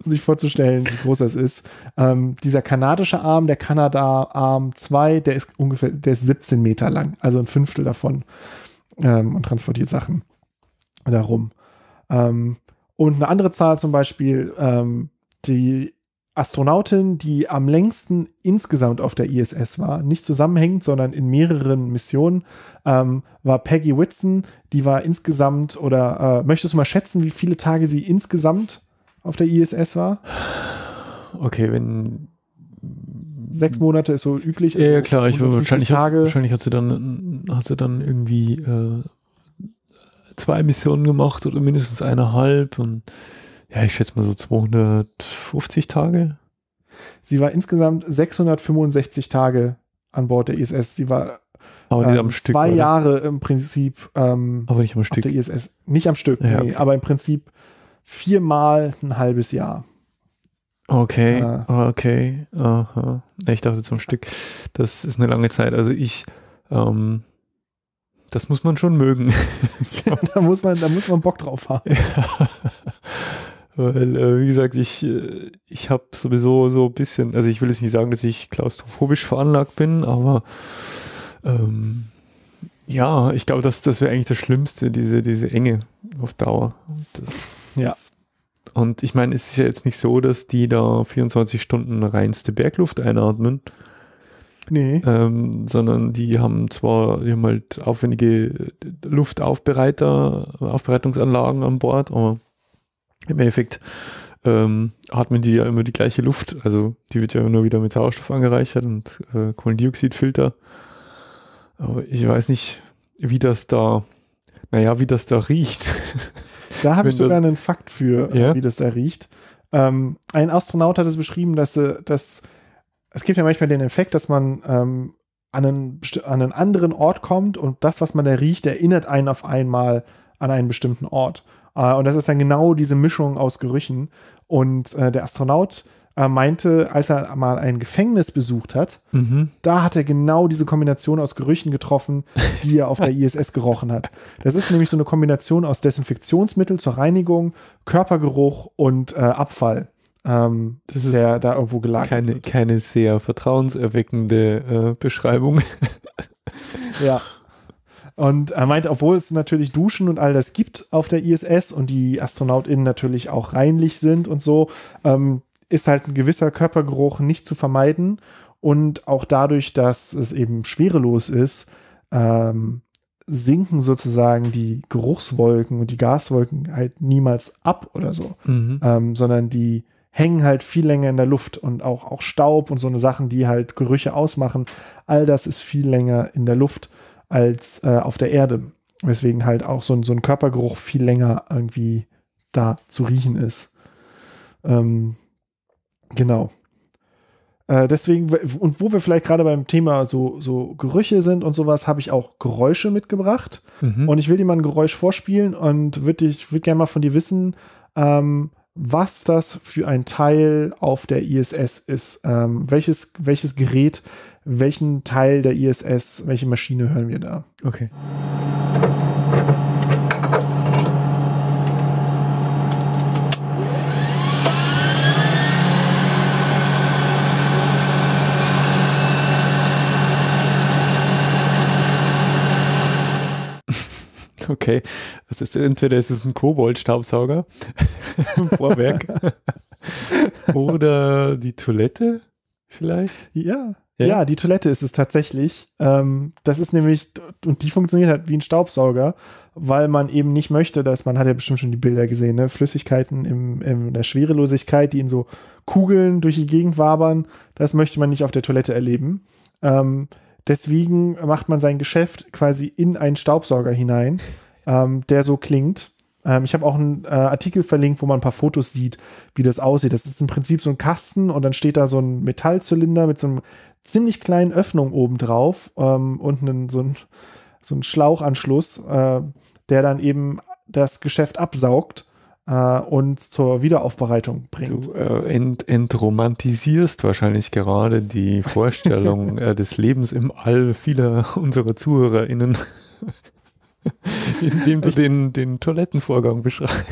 um sich vorzustellen, wie groß das ist. Dieser kanadische Arm, der Canadarm2, der ist ungefähr, der ist 17 Meter lang, also ein 1/5 davon, und transportiert Sachen darum. Und eine andere Zahl zum Beispiel, die Astronautin, die am längsten insgesamt auf der ISS war, nicht zusammenhängend, sondern in mehreren Missionen, war Peggy Whitson. Die war insgesamt, oder möchtest du mal schätzen, wie viele Tage sie insgesamt auf der ISS war? Okay, wenn 6 Monate ist so üblich. Ja, ja klar, ich würde wahrscheinlich hat sie dann irgendwie 2 Missionen gemacht oder mindestens 1,5 und ja, ich schätze mal so 250 Tage. Sie war insgesamt 665 Tage an Bord der ISS. Sie war Jahre im Prinzip aber nicht am Stück. Auf der ISS. Nicht am Stück, ja, okay. Nee, aber im Prinzip 4-mal ein halbes Jahr. Okay, okay. Aha. Ich dachte jetzt am Stück. Das ist eine lange Zeit. Also ich... das muss man schon mögen. da muss man Bock drauf haben. Ja. Weil, wie gesagt, ich habe sowieso so ein bisschen, also ich will jetzt nicht sagen, dass ich klaustrophobisch veranlagt bin, aber ja, ich glaube, das wäre eigentlich das Schlimmste, diese Enge auf Dauer. Und ich meine, es ist ja jetzt nicht so, dass die da 24 Stunden reinste Bergluft einatmen. Nee. Sondern die haben halt aufwendige Luftaufbereitungsanlagen an Bord, aber im Endeffekt atmen die ja immer die gleiche Luft, also die wird ja nur wieder mit Sauerstoff angereichert und Kohlendioxidfilter, aber ich weiß nicht, wie das da riecht. Da habe ich sogar einen Fakt für, ja? Wie das da riecht. Ein Astronaut hat es beschrieben, dass es gibt ja manchmal den Effekt, dass man an einen anderen Ort kommt und das, was man da riecht, erinnert einen auf einmal an einen bestimmten Ort. Und das ist dann genau diese Mischung aus Gerüchen. Und der Astronaut meinte, als er mal ein Gefängnis besucht hat, da hat er genau diese Kombination aus Gerüchen getroffen, die er auf der ISS gerochen hat. Das ist nämlich so eine Kombination aus Desinfektionsmittel zur Reinigung, Körpergeruch und Abfall. Das ist der da irgendwo gelagert. Keine sehr vertrauenserweckende Beschreibung. Ja. Und er meint, obwohl es natürlich Duschen und all das gibt auf der ISS und die AstronautInnen natürlich auch reinlich sind und so, ist halt ein gewisser Körpergeruch nicht zu vermeiden. Und auch dadurch, dass es eben schwerelos ist, sinken sozusagen die Geruchswolken und die Gaswolken halt niemals ab oder so, sondern die hängen halt viel länger in der Luft und auch Staub und so eine Sachen, die halt Gerüche ausmachen, all das ist viel länger in der Luft als auf der Erde, weswegen halt auch so ein Körpergeruch viel länger irgendwie da zu riechen ist. Genau. Deswegen, und wo wir vielleicht gerade beim Thema so Gerüche sind und sowas, habe ich auch Geräusche mitgebracht. Und ich will dir mal ein Geräusch vorspielen und würde gerne mal von dir wissen, was das für ein Teil auf der ISS ist. Welches Gerät, welchen Teil der ISS, welche Maschine hören wir da? Okay. okay, das ist, entweder ist es ein Kobold-Staubsauger im Vorwerk oder die Toilette vielleicht. Ja. Ja? Ja, die Toilette ist es tatsächlich. Das ist nämlich, und die funktioniert halt wie ein Staubsauger, weil man eben nicht möchte, dass, man hat ja bestimmt schon die Bilder gesehen, ne? Flüssigkeiten in der Schwerelosigkeit, die in so Kugeln durch die Gegend wabern, das möchte man nicht auf der Toilette erleben. Deswegen macht man sein Geschäft quasi in einen Staubsauger hinein, der so klingt. Ich habe auch einen Artikel verlinkt, wo man ein paar Fotos sieht, wie das aussieht. Das ist im Prinzip so ein Kasten und dann steht da so ein Metallzylinder mit so einem ziemlich kleinen Öffnung obendrauf und einen, so einen Schlauchanschluss, der dann eben das Geschäft absaugt und zur Wiederaufbereitung bringt. Du entromantisierst wahrscheinlich gerade die Vorstellung des Lebens im All vieler unserer ZuhörerInnen. Indem du den Toilettenvorgang beschreibst.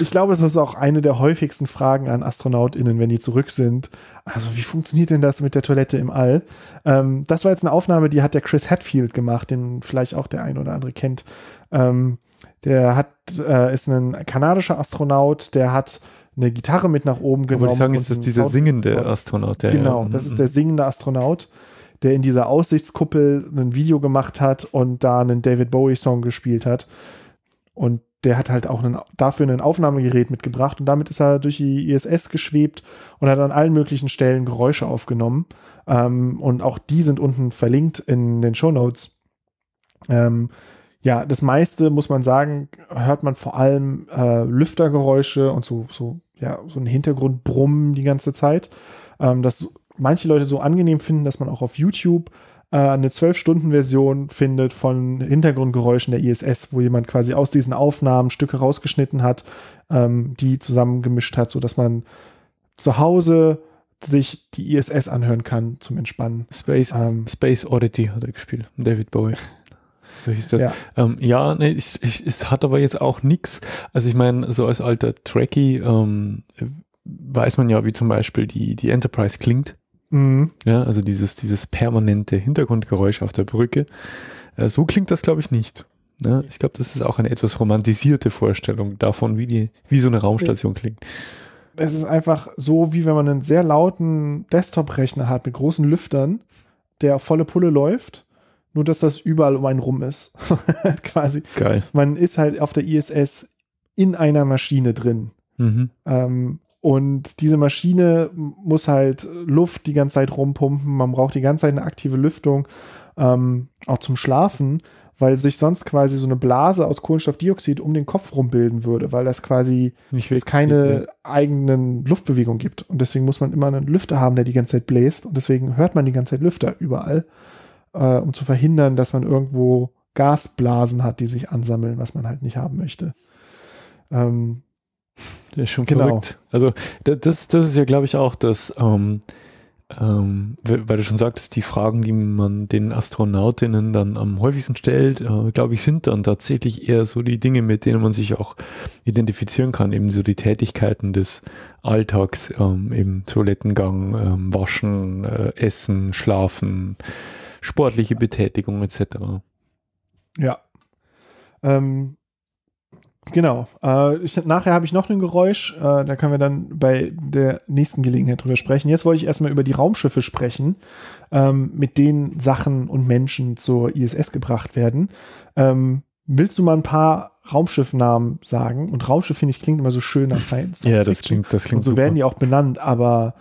Ich glaube, es ist auch eine der häufigsten Fragen an AstronautInnen, wenn die zurück sind. Also, wie funktioniert denn das mit der Toilette im All? Das war jetzt eine Aufnahme, die hat der Chris Hadfield gemacht, den vielleicht auch der ein oder andere kennt. Der ist ein kanadischer Astronaut, der hat eine Gitarre mit nach oben genommen. Wollte ich sagen, ist das dieser singende Astronaut? Genau, das ist der singende Astronaut, der in dieser Aussichtskuppel ein Video gemacht hat und da einen David Bowie-Song gespielt hat. Und der hat halt auch dafür ein Aufnahmegerät mitgebracht und damit ist er durch die ISS geschwebt und hat an allen möglichen Stellen Geräusche aufgenommen. Und auch die sind unten verlinkt in den Shownotes. Ja, das meiste, muss man sagen, hört man vor allem Lüftergeräusche und so ein Hintergrundbrummen die ganze Zeit. Das manche Leute so angenehm finden, dass man auch auf YouTube eine 12-Stunden-Version findet von Hintergrundgeräuschen der ISS, wo jemand quasi aus diesen Aufnahmen Stücke rausgeschnitten hat, die zusammengemischt hat, sodass man zu Hause sich die ISS anhören kann zum Entspannen. Space Oddity hat er gespielt, David Bowie. So hieß das. Ja, es hat aber jetzt auch nichts. Also ich meine, so als alter Trekkie weiß man ja, wie zum Beispiel die Enterprise klingt. Mhm. Ja, also dieses permanente Hintergrundgeräusch auf der Brücke. So klingt das, glaube ich, nicht. Ja, ich glaube, das ist auch eine etwas romantisierte Vorstellung davon, wie so eine Raumstation klingt. Es ist einfach so, wie wenn man einen sehr lauten Desktop-Rechner hat mit großen Lüftern, der auf volle Pulle läuft, nur dass das überall um einen rum ist. Quasi. Geil. Man ist halt auf der ISS in einer Maschine drin. Mhm. Und diese Maschine muss halt Luft die ganze Zeit rumpumpen. Man braucht die ganze Zeit eine aktive Lüftung, auch zum Schlafen, weil sich sonst quasi so eine Blase aus Kohlenstoffdioxid um den Kopf rumbilden würde, weil das quasi keine eigenen Luftbewegung gibt. Und deswegen muss man immer einen Lüfter haben, der die ganze Zeit bläst. Und deswegen hört man die ganze Zeit Lüfter überall, um zu verhindern, dass man irgendwo Gasblasen hat, die sich ansammeln, was man halt nicht haben möchte. Das ist schon verrückt. Also das ist ja, glaube ich, auch das, weil du schon sagtest, die Fragen, die man den Astronautinnen dann am häufigsten stellt, glaube ich, sind dann tatsächlich eher so die Dinge, mit denen man sich auch identifizieren kann, eben so die Tätigkeiten des Alltags, eben Toilettengang, Waschen, Essen, Schlafen, sportliche Betätigung etc. Ja. Genau. Nachher habe ich noch ein Geräusch. Da können wir dann bei der nächsten Gelegenheit drüber sprechen. Jetzt wollte ich erstmal über die Raumschiffe sprechen, mit denen Sachen und Menschen zur ISS gebracht werden. Willst du mal ein paar Raumschiffnamen sagen? Und Raumschiff, finde ich, klingt immer so schön nach Science. Ja, das klingt super. Und so werden die auch benannt, aber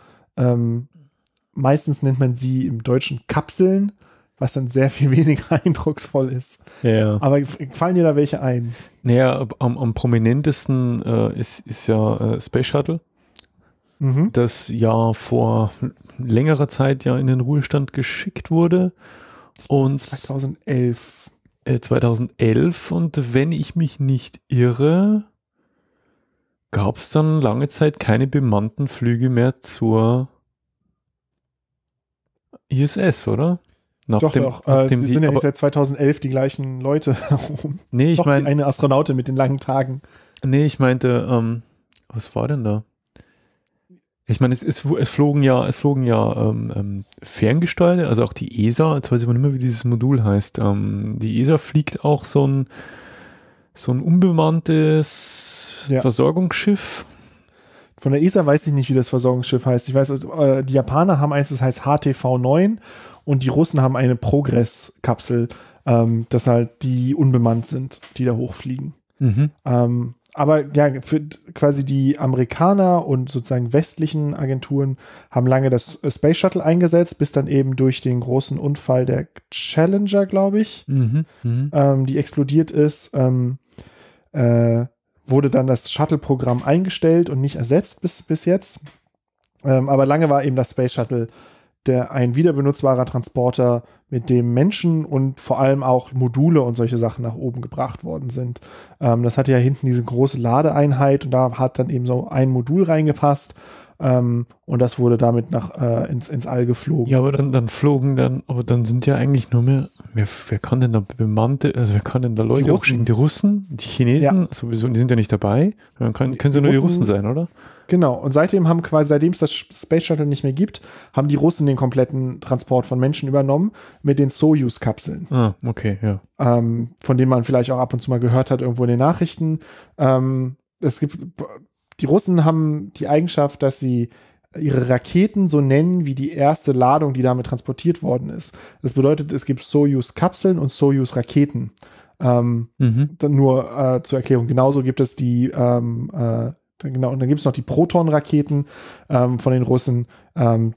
meistens nennt man sie im Deutschen Kapseln, was dann sehr viel weniger eindrucksvoll ist. Ja. Aber fallen dir da welche ein? Naja, am prominentesten ist ja Space Shuttle, das ja vor längerer Zeit ja in den Ruhestand geschickt wurde. Und 2011. 2011, und wenn ich mich nicht irre, gab es dann lange Zeit keine bemannten Flüge mehr zur ISS, oder? Nachdem sind ja nicht seit 2011 die gleichen Leute herum. Nee, ich meine eine Astronautin mit den langen Tagen. Nee, ich meinte, was war denn da? Ich meine, es flogen ja Ferngesteuerte, also auch die ESA, jetzt weiß ich aber nicht mehr, wie dieses Modul heißt. Die ESA fliegt auch so ein unbemanntes Versorgungsschiff. Von der ESA weiß ich nicht, wie das Versorgungsschiff heißt. Ich weiß, die Japaner haben eins, das heißt HTV-9 und die Russen haben eine Progress-Kapsel, dass halt die unbemannt sind, die da hochfliegen. Mhm. Aber ja, für quasi die Amerikaner und sozusagen westlichen Agenturen haben lange das Space Shuttle eingesetzt, bis dann eben durch den großen Unfall der Challenger, glaube ich, die explodiert ist, wurde dann das Shuttle-Programm eingestellt und nicht ersetzt bis jetzt. Aber lange war eben das Space Shuttle ein wiederbenutzbarer Transporter, mit dem Menschen und vor allem auch Module und solche Sachen nach oben gebracht worden sind. Das hatte ja hinten diese große Ladeeinheit und da hat dann eben so ein Modul reingepasst und das wurde damit ins All geflogen. Ja, aber dann sind ja eigentlich nur mehr, wer kann denn da Leute hochschicken? Die Russen, die Chinesen sowieso, die sind ja nicht dabei. Dann können sie nur die Russen sein, oder? Genau, und seitdem haben seitdem es das Space Shuttle nicht mehr gibt, haben die Russen den kompletten Transport von Menschen übernommen mit den Soyuz-Kapseln. Ah, okay, ja. Von denen man vielleicht auch ab und zu mal gehört hat, irgendwo in den Nachrichten. Die Russen haben die Eigenschaft, dass sie ihre Raketen so nennen wie die erste Ladung, die damit transportiert worden ist. Das bedeutet, es gibt Soyuz-Kapseln und Soyuz-Raketen. Nur zur Erklärung, genauso gibt es die genau, und dann gibt es noch die Proton-Raketen von den Russen,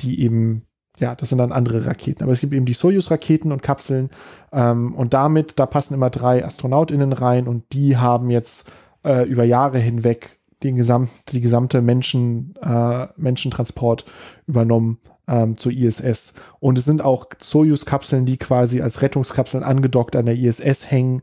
die eben, ja, das sind dann andere Raketen. Aber es gibt eben die Soyuz-Raketen und Kapseln und da passen immer 3 AstronautInnen rein und die haben jetzt über Jahre hinweg die gesamte Menschentransport übernommen zur ISS. Und es sind auch Soyuz-Kapseln, die quasi als Rettungskapseln angedockt an der ISS hängen,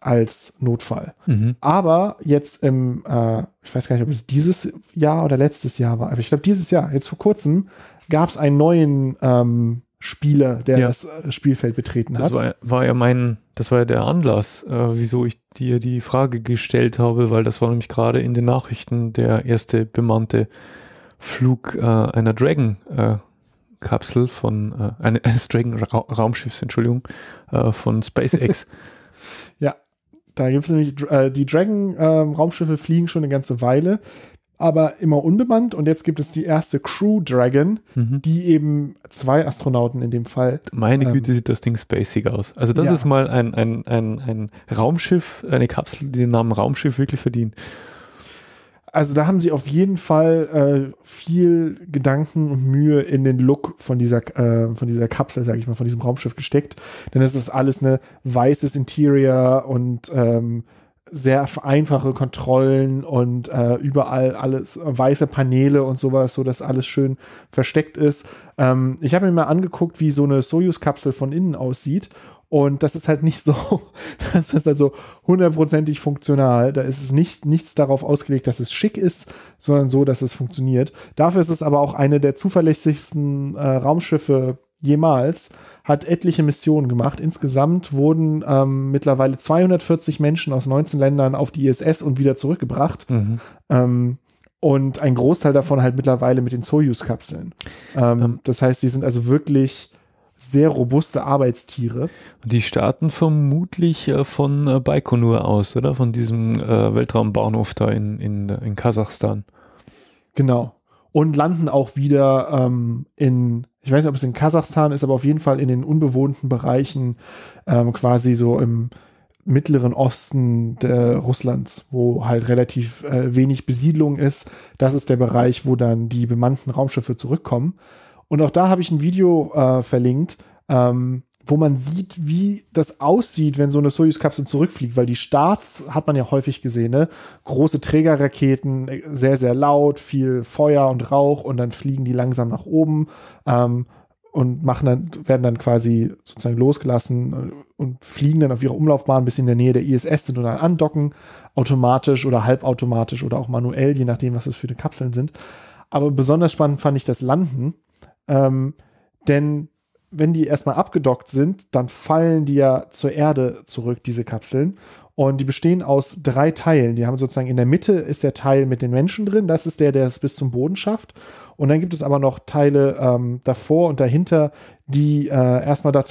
als Notfall. Aber jetzt ich weiß gar nicht, ob es dieses Jahr oder letztes Jahr war, aber ich glaube dieses Jahr, jetzt vor kurzem, gab es einen neuen Spieler, der das Spielfeld betreten hat. Das war ja der Anlass, wieso ich dir die Frage gestellt habe, weil das war nämlich gerade in den Nachrichten der erste bemannte Flug einer Dragon Kapsel von eines Dragon Raumschiffs, Entschuldigung, von SpaceX. Ja. Da gibt es nämlich, die Dragon-Raumschiffe fliegen schon eine ganze Weile, aber immer unbemannt. Und jetzt gibt es die erste Crew Dragon, die eben 2 Astronauten in dem Fall. Meine Güte, sieht das Ding spacig aus. Also das ist mal ein Raumschiff, eine Kapsel, die den Namen Raumschiff wirklich verdient. Also da haben sie auf jeden Fall viel Gedanken und Mühe in den Look von dieser Kapsel, sage ich mal, von diesem Raumschiff gesteckt. Denn es ist alles ein weißes Interior und sehr einfache Kontrollen und überall alles weiße Paneele und sowas, sodass alles schön versteckt ist. Ich habe mir mal angeguckt, wie so eine Soyuz-Kapsel von innen aussieht. Und das ist halt nicht so, das ist also hundertprozentig funktional. Da ist es nichts darauf ausgelegt, dass es schick ist, sondern so, dass es funktioniert. Dafür ist es aber auch eine der zuverlässigsten Raumschiffe jemals, hat etliche Missionen gemacht. Insgesamt wurden mittlerweile 240 Menschen aus 19 Ländern auf die ISS und wieder zurückgebracht. Und ein Großteil davon halt mittlerweile mit den Soyuz-Kapseln. Das heißt, die sind also wirklich sehr robuste Arbeitstiere. Die starten vermutlich von Baikonur aus, oder? Von diesem Weltraumbahnhof da in Kasachstan. Genau. Und landen auch wieder ich weiß nicht, ob es in Kasachstan ist, aber auf jeden Fall in den unbewohnten Bereichen, quasi so im Mittleren Osten Russlands, wo halt relativ wenig Besiedlung ist. Das ist der Bereich, wo dann die bemannten Raumschiffe zurückkommen. Und auch da habe ich ein Video verlinkt, wo man sieht, wie das aussieht, wenn so eine Soyuz-Kapsel zurückfliegt. Weil die Starts hat man ja häufig gesehen, ne? Große Trägerraketen, sehr, sehr laut, viel Feuer und Rauch und dann fliegen die langsam nach oben und werden dann quasi sozusagen losgelassen und fliegen dann auf ihre Umlaufbahn bis in der Nähe der ISS sind und dann andocken, automatisch oder halbautomatisch oder auch manuell, je nachdem, was das für die Kapseln sind. Aber besonders spannend fand ich das Landen. Denn wenn die erstmal abgedockt sind, dann fallen die ja zur Erde zurück, diese Kapseln. Und die bestehen aus 3 Teilen. Die haben sozusagen in der Mitte ist der Teil mit den Menschen drin. Das ist der, der es bis zum Boden schafft. Und dann gibt es aber noch Teile davor und dahinter, die erstmal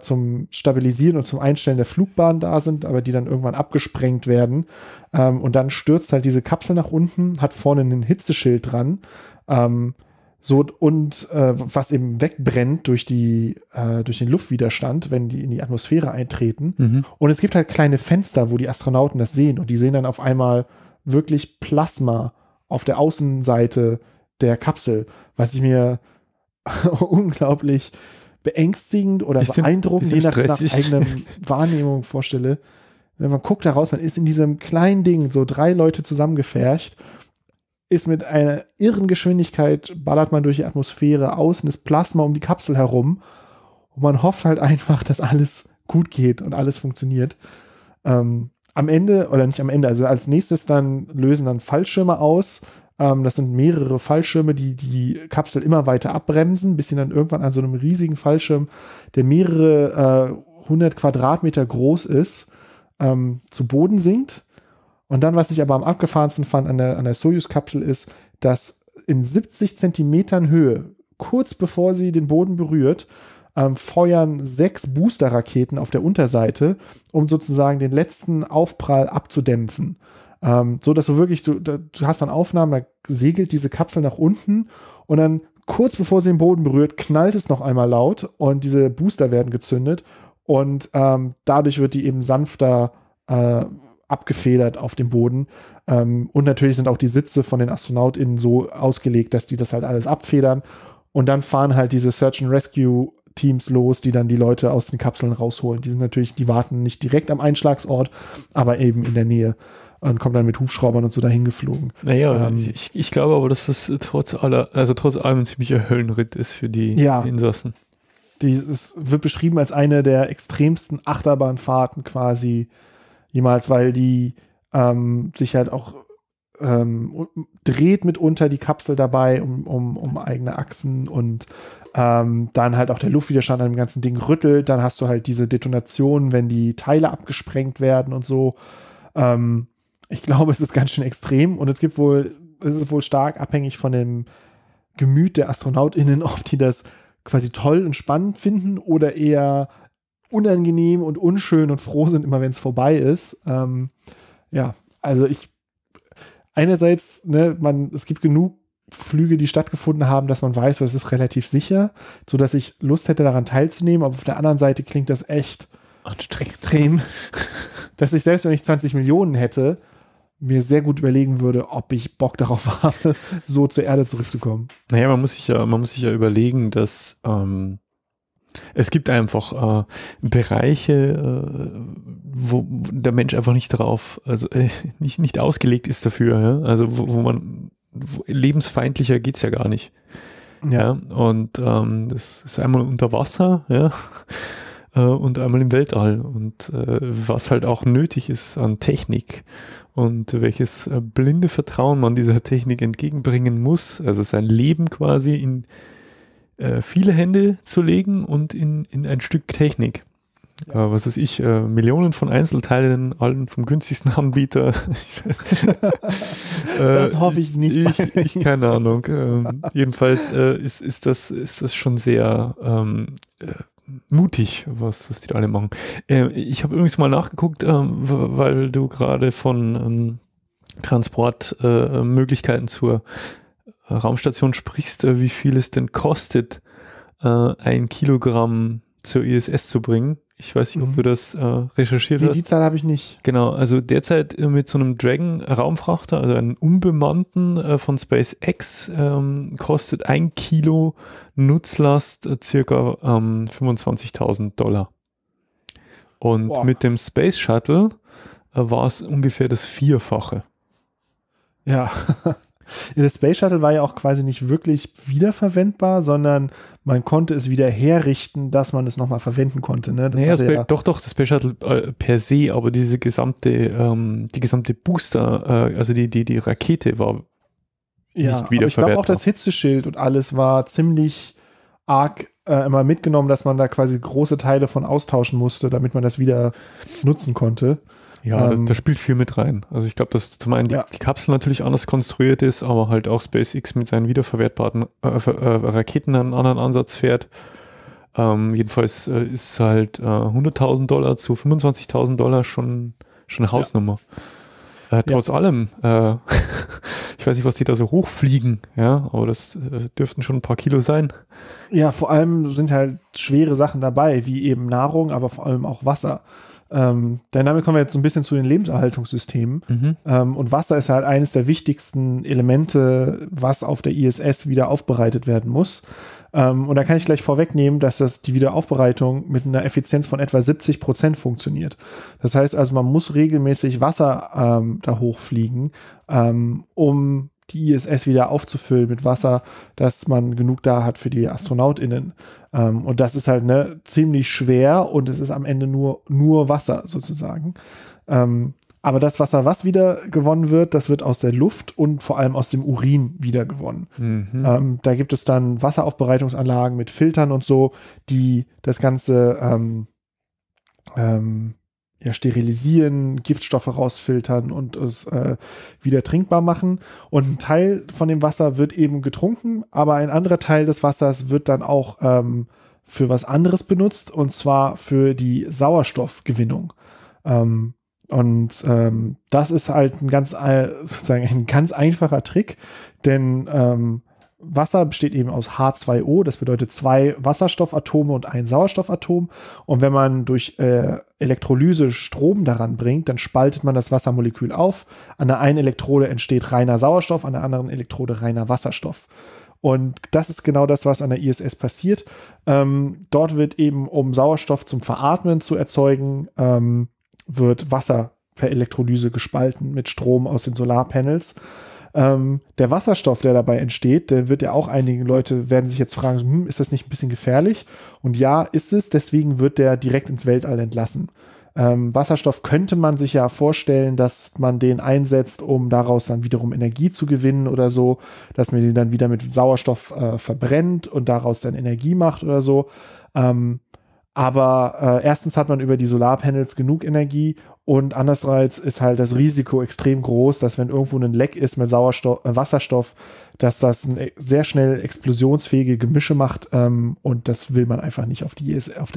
zum Stabilisieren und zum Einstellen der Flugbahn da sind, aber die dann irgendwann abgesprengt werden. Und dann stürzt halt diese Kapsel nach unten, hat vorne ein Hitzeschild dran. Was eben wegbrennt durch den Luftwiderstand, wenn die in die Atmosphäre eintreten. Mhm. Und es gibt halt kleine Fenster, wo die Astronauten das sehen. Und die sehen dann auf einmal wirklich Plasma auf der Außenseite der Kapsel, was ich mir unglaublich beängstigend oder beeindruckend, je nach eigener Wahrnehmung vorstelle. Wenn man guckt da raus, man ist in diesem kleinen Ding, so 3 Leute zusammengepfercht, ist mit einer irren Geschwindigkeit, ballert man durch die Atmosphäre, außen ist Plasma um die Kapsel herum und man hofft halt einfach, dass alles gut geht und alles funktioniert. Am Ende, oder nicht am Ende, also als nächstes dann lösen dann Fallschirme aus. Das sind mehrere Fallschirme, die die Kapsel immer weiter abbremsen, bis sie dann irgendwann an so einem riesigen Fallschirm, der mehrere 100 Quadratmeter groß ist, zu Boden sinkt. Und dann, was ich aber am abgefahrensten fand an der Soyuz-Kapsel ist, dass in 70 Zentimetern Höhe, kurz bevor sie den Boden berührt, feuern 6 Booster-Raketen auf der Unterseite, um sozusagen den letzten Aufprall abzudämpfen. So dass du wirklich, du hast dann Aufnahmen, da segelt diese Kapsel nach unten und dann kurz bevor sie den Boden berührt, knallt es noch einmal laut und diese Booster werden gezündet und dadurch wird die eben sanfter abgefedert auf dem Boden. Und natürlich sind auch die Sitze von den AstronautInnen so ausgelegt, dass die das halt alles abfedern. Und dann fahren halt diese Search-and-Rescue-Teams los, die dann die Leute aus den Kapseln rausholen. Die sind natürlich, die warten nicht direkt am Einschlagsort, aber eben in der Nähe und kommen dann mit Hubschraubern und so dahin geflogen. Naja, ich glaube aber, dass das trotz allem ein ziemlicher Höllenritt ist für die, ja, die Insassen. Es wird beschrieben als eine der extremsten Achterbahnfahrten quasi jemals, weil die sich halt auch dreht mitunter die Kapsel dabei um eigene Achsen und dann halt auch der Luftwiderstand an dem ganzen Ding rüttelt. Dann hast du halt diese Detonationen, wenn die Teile abgesprengt werden und so. Ich glaube, es ist ganz schön extrem und es ist wohl stark abhängig von dem Gemüt der AstronautInnen, ob die das quasi toll und spannend finden oder eher unangenehm und unschön und froh sind immer, wenn es vorbei ist. Ja, also einerseits, ne, es gibt genug Flüge, die stattgefunden haben, dass man weiß, das ist relativ sicher, sodass ich Lust hätte, daran teilzunehmen, aber auf der anderen Seite klingt das echt extrem, dass ich selbst, wenn ich 20 Millionen hätte, mir sehr gut überlegen würde, ob ich Bock darauf habe, so zur Erde zurückzukommen. Naja, man muss sich ja überlegen, dass es gibt einfach Bereiche, wo der Mensch einfach nicht drauf, also nicht ausgelegt ist dafür. Ja? Also lebensfeindlicher geht es ja gar nicht. Ja. Ja? Und das ist einmal unter Wasser, ja? Und einmal im Weltall. Und was halt auch nötig ist an Technik und welches blinde Vertrauen man dieser Technik entgegenbringen muss, also sein Leben quasi in viele Hände zu legen und in ein Stück Technik. Ja. Was weiß ich, Millionen von Einzelteilen, allen vom günstigsten Anbieter. Ich weiß, das hoffe ich nicht. Keine Ahnung. Jedenfalls ist das schon sehr mutig, was die alle machen. Ich habe übrigens mal nachgeguckt, weil du gerade von Transportmöglichkeiten zur Raumstation sprichst, wie viel es denn kostet, 1 Kilogramm zur ISS zu bringen. Ich weiß nicht, ob du das recherchiert hast. Die Zahl habe ich nicht. Genau, also derzeit mit so einem Dragon-Raumfrachter, also einem unbemannten von SpaceX, kostet 1 Kilo Nutzlast circa $25.000. Und boah, mit dem Space Shuttle war es ungefähr das 4-fache. Ja, der Space Shuttle war ja auch quasi nicht wirklich wiederverwendbar, sondern man konnte es wieder herrichten, dass man es nochmal verwenden konnte. Ne? Naja, doch, das Space Shuttle per se, aber diese gesamte Booster, also die Rakete war nicht wiederverwendbar. Ich glaube auch das Hitzeschild und alles war ziemlich arg immer mitgenommen, dass man da quasi große Teile von austauschen musste, damit man das wieder nutzen konnte. Ja, da spielt viel mit rein. Also ich glaube, dass zum einen die Kapsel natürlich anders konstruiert ist, aber halt auch SpaceX mit seinen wiederverwertbaren Raketen einen anderen Ansatz fährt. Jedenfalls ist halt $100.000 zu $25.000 schon eine Hausnummer. Ja. Trotz allem, ich weiß nicht, was die da so hochfliegen, ja, aber das dürften schon ein paar Kilo sein. Ja, vor allem sind halt schwere Sachen dabei, wie eben Nahrung, aber vor allem auch Wasser. Damit kommen wir jetzt so ein bisschen zu den Lebenserhaltungssystemen. Mhm. Und Wasser ist halt eines der wichtigsten Elemente, was auf der ISS wieder aufbereitet werden muss. Und da kann ich gleich vorwegnehmen, dass die Wiederaufbereitung mit einer Effizienz von etwa 70% funktioniert. Das heißt also, man muss regelmäßig Wasser da hochfliegen, um die ISS wieder aufzufüllen mit Wasser, dass man genug da hat für die AstronautInnen. Und das ist halt ziemlich schwer und es ist am Ende nur Wasser sozusagen. Aber das Wasser, was wieder gewonnen wird, das wird aus der Luft und vor allem aus dem Urin wieder gewonnen. Mhm. Da gibt es dann Wasseraufbereitungsanlagen mit Filtern und so, die das Ganze sterilisieren, Giftstoffe rausfiltern und es wieder trinkbar machen. Und ein Teil von dem Wasser wird eben getrunken, aber ein anderer Teil des Wassers wird dann auch für was anderes benutzt, und zwar für die Sauerstoffgewinnung. Das ist halt ein ganz einfacher Trick, denn Wasser besteht eben aus H2O, das bedeutet 2 Wasserstoffatome und 1 Sauerstoffatom. Und wenn man durch Elektrolyse Strom daran bringt, dann spaltet man das Wassermolekül auf. An der einen Elektrode entsteht reiner Sauerstoff, an der anderen Elektrode reiner Wasserstoff. Und das ist genau das, was an der ISS passiert. Dort wird eben, um Sauerstoff zum Veratmen zu erzeugen, wird Wasser per Elektrolyse gespalten mit Strom aus den Solarpanels. Der Wasserstoff, der dabei entsteht, der wird ja auch einige Leute werden sich jetzt fragen, ist das nicht ein bisschen gefährlich? Und ja, ist es, deswegen wird der direkt ins Weltall entlassen. Wasserstoff könnte man sich ja vorstellen, dass man den einsetzt, um daraus dann wiederum Energie zu gewinnen oder so, dass man den dann wieder mit Sauerstoff verbrennt und daraus dann Energie macht oder so. Aber erstens hat man über die Solarpanels genug Energie, und andererseits ist halt das Risiko extrem groß, dass wenn irgendwo ein Leck ist mit Wasserstoff, dass das sehr schnell explosionsfähige Gemische macht, und das will man einfach nicht auf der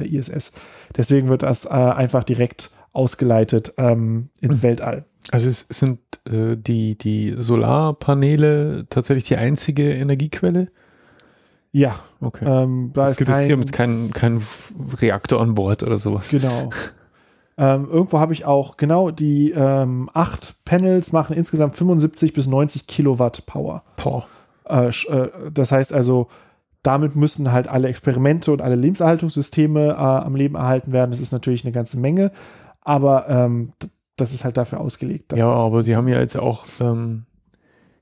ISS. Deswegen wird das einfach direkt ausgeleitet ins Weltall. Also sind die Solarpaneele tatsächlich die einzige Energiequelle? Ja. Okay. Es gibt jetzt keinen Reaktor an Bord oder sowas. Genau. Irgendwo habe ich auch, die 8 Panels machen insgesamt 75 bis 90 Kilowatt Power. Das heißt also, damit müssen halt alle Experimente und alle Lebenserhaltungssysteme am Leben erhalten werden. Das ist natürlich eine ganze Menge, aber das ist halt dafür ausgelegt. Ja, aber sie haben ja jetzt auch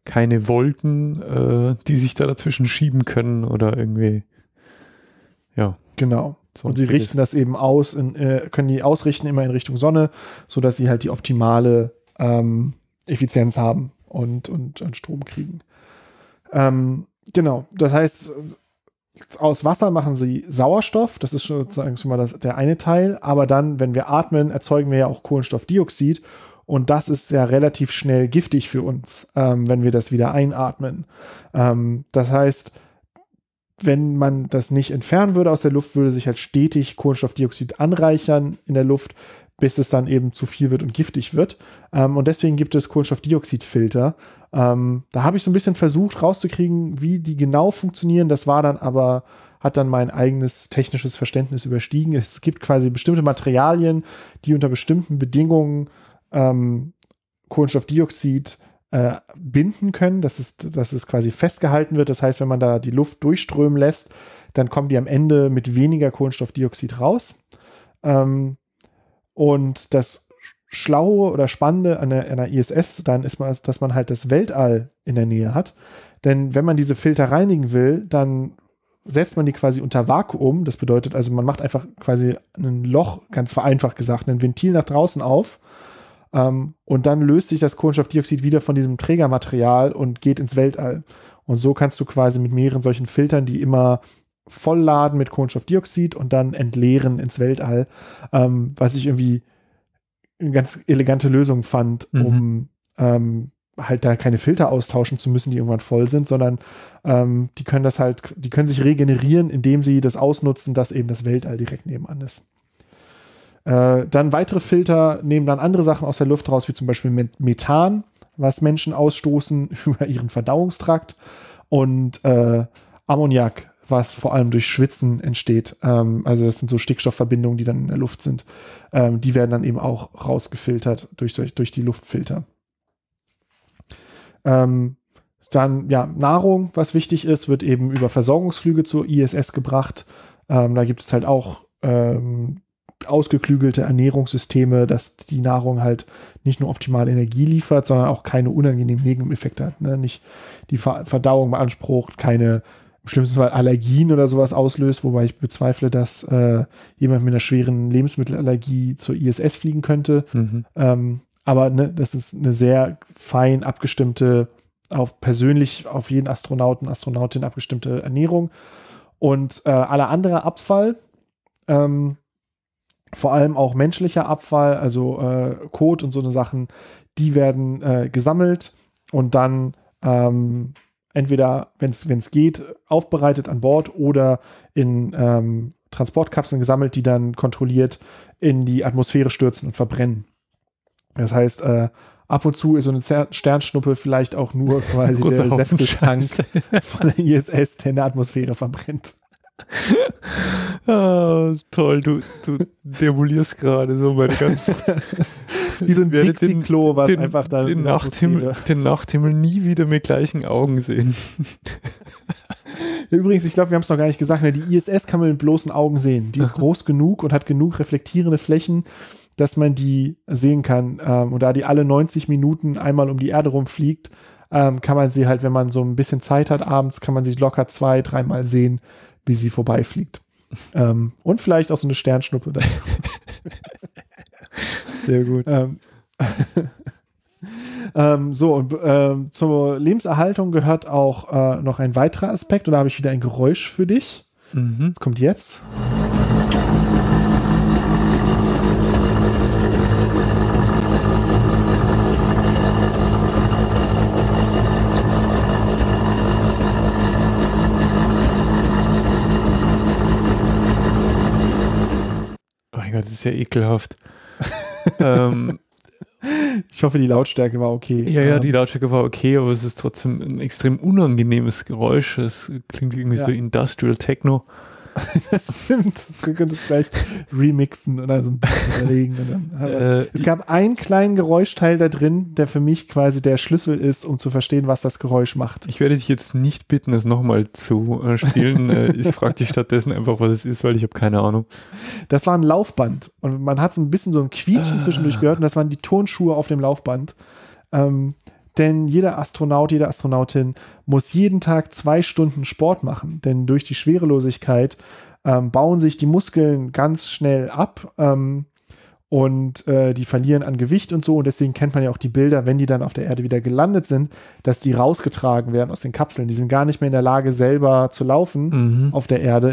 keine Wolken, die sich da dazwischen schieben können oder irgendwie, ja. Genau. Und sie richten das eben aus, können die ausrichten immer in Richtung Sonne, sodass sie halt die optimale Effizienz haben und Strom kriegen. Das heißt, aus Wasser machen sie Sauerstoff, das ist sozusagen schon mal der eine Teil, aber dann, wenn wir atmen, erzeugen wir ja auch Kohlenstoffdioxid, und das ist ja relativ schnell giftig für uns, wenn wir das wieder einatmen. Das heißt, wenn man das nicht entfernen würde aus der Luft, würde sich halt stetig Kohlenstoffdioxid anreichern in der Luft, bis es dann eben zu viel wird und giftig wird. Und deswegen gibt es Kohlenstoffdioxidfilter. Da habe ich so ein bisschen versucht rauszukriegen, wie die genau funktionieren. Das war dann aber, hat dann mein eigenes technisches Verständnis überstiegen. Es gibt quasi bestimmte Materialien, die unter bestimmten Bedingungen Kohlenstoffdioxid binden können, dass es quasi festgehalten wird. Das heißt, wenn man da die Luft durchströmen lässt, dann kommen die am Ende mit weniger Kohlenstoffdioxid raus. Und das Schlaue oder Spannende an einer ISS dann ist, dass man halt das Weltall in der Nähe hat. Denn wenn man diese Filter reinigen will, dann setzt man die quasi unter Vakuum. Das bedeutet also, man macht einfach quasi ein Loch, ganz vereinfacht gesagt, ein Ventil nach draußen auf. Und dann löst sich das Kohlenstoffdioxid wieder von diesem Trägermaterial und geht ins Weltall. Und so kannst du quasi mit mehreren solchen Filtern, die immer vollladen mit Kohlenstoffdioxid und dann entleeren ins Weltall, was ich irgendwie eine ganz elegante Lösung fand, um halt da keine Filter austauschen zu müssen, die irgendwann voll sind, sondern die können das halt, die können sich regenerieren, indem sie das ausnutzen, dass eben das Weltall direkt nebenan ist. Dann weitere Filter nehmen dann andere Sachen aus der Luft raus, wie zum Beispiel Methan, was Menschen ausstoßen über ihren Verdauungstrakt, und Ammoniak, was vor allem durch Schwitzen entsteht. Also das sind so Stickstoffverbindungen, die dann in der Luft sind. Die werden dann eben auch rausgefiltert durch die Luftfilter. Dann ja, Nahrung, was wichtig ist, wird eben über Versorgungsflüge zur ISS gebracht. Da gibt es halt auch ausgeklügelte Ernährungssysteme, dass die Nahrung halt nicht nur optimal Energie liefert, sondern auch keine unangenehmen Nebeneffekte hat. Ne? Nicht die Verdauung beansprucht, keine im schlimmsten Fall Allergien oder sowas auslöst, wobei ich bezweifle, dass jemand mit einer schweren Lebensmittelallergie zur ISS fliegen könnte. Aber ne, das ist eine sehr fein abgestimmte, auf persönlich auf jeden Astronauten, Astronautin abgestimmte Ernährung. Und aller anderer Abfall, vor allem auch menschlicher Abfall, also Kot und so eine Sachen, die werden gesammelt und dann entweder, wenn es geht, aufbereitet an Bord oder in Transportkapseln gesammelt, die dann kontrolliert in die Atmosphäre stürzen und verbrennen. Das heißt, ab und zu ist so eine Sternschnuppe vielleicht auch nur quasi der Säftetank von der ISS, der in der Atmosphäre verbrennt. Oh, toll, du demolierst gerade so meine ganzen... Wie so ein Dixi-Klo, was einfach dann... Den Nachthimmel nie wieder mit gleichen Augen sehen. Übrigens, ich glaube, wir haben es noch gar nicht gesagt, die ISS kann man mit bloßen Augen sehen. Die ist groß genug und hat genug reflektierende Flächen, dass man die sehen kann. Und da die alle 90 Minuten einmal um die Erde rumfliegt, kann man sie halt, wenn man so ein bisschen Zeit hat abends, kann man sie locker 2-3 Mal sehen, wie sie vorbeifliegt. Und vielleicht auch so eine Sternschnuppe. Sehr gut. So, und zur Lebenserhaltung gehört auch noch ein weiterer Aspekt. Und da habe ich wieder ein Geräusch für dich. Das kommt jetzt. Das ist ja ekelhaft. Ich hoffe, die Lautstärke war okay. Ja, die Lautstärke war okay, aber es ist trotzdem ein extrem unangenehmes Geräusch. Es klingt irgendwie so Industrial Techno. Das stimmt. Wir können das gleich remixen oder so ein bisschen überlegen. Es gab einen kleinen Geräuschteil da drin, der für mich quasi der Schlüssel ist, um zu verstehen, was das Geräusch macht. Ich werde dich jetzt nicht bitten, es nochmal zu spielen. Ich frage dich stattdessen einfach, was es ist, weil ich habe keine Ahnung. Das war ein Laufband und man hat so ein bisschen so ein Quietschen zwischendurch gehört und das waren die Turnschuhe auf dem Laufband. Denn jeder Astronaut, jede Astronautin muss jeden Tag 2 Stunden Sport machen. Denn durch die Schwerelosigkeit bauen sich die Muskeln ganz schnell ab und die verlieren an Gewicht und so. Und deswegen kennt man ja auch die Bilder, wenn die dann auf der Erde wieder gelandet sind, dass die rausgetragen werden aus den Kapseln. Die sind gar nicht mehr in der Lage, selber zu laufen auf der Erde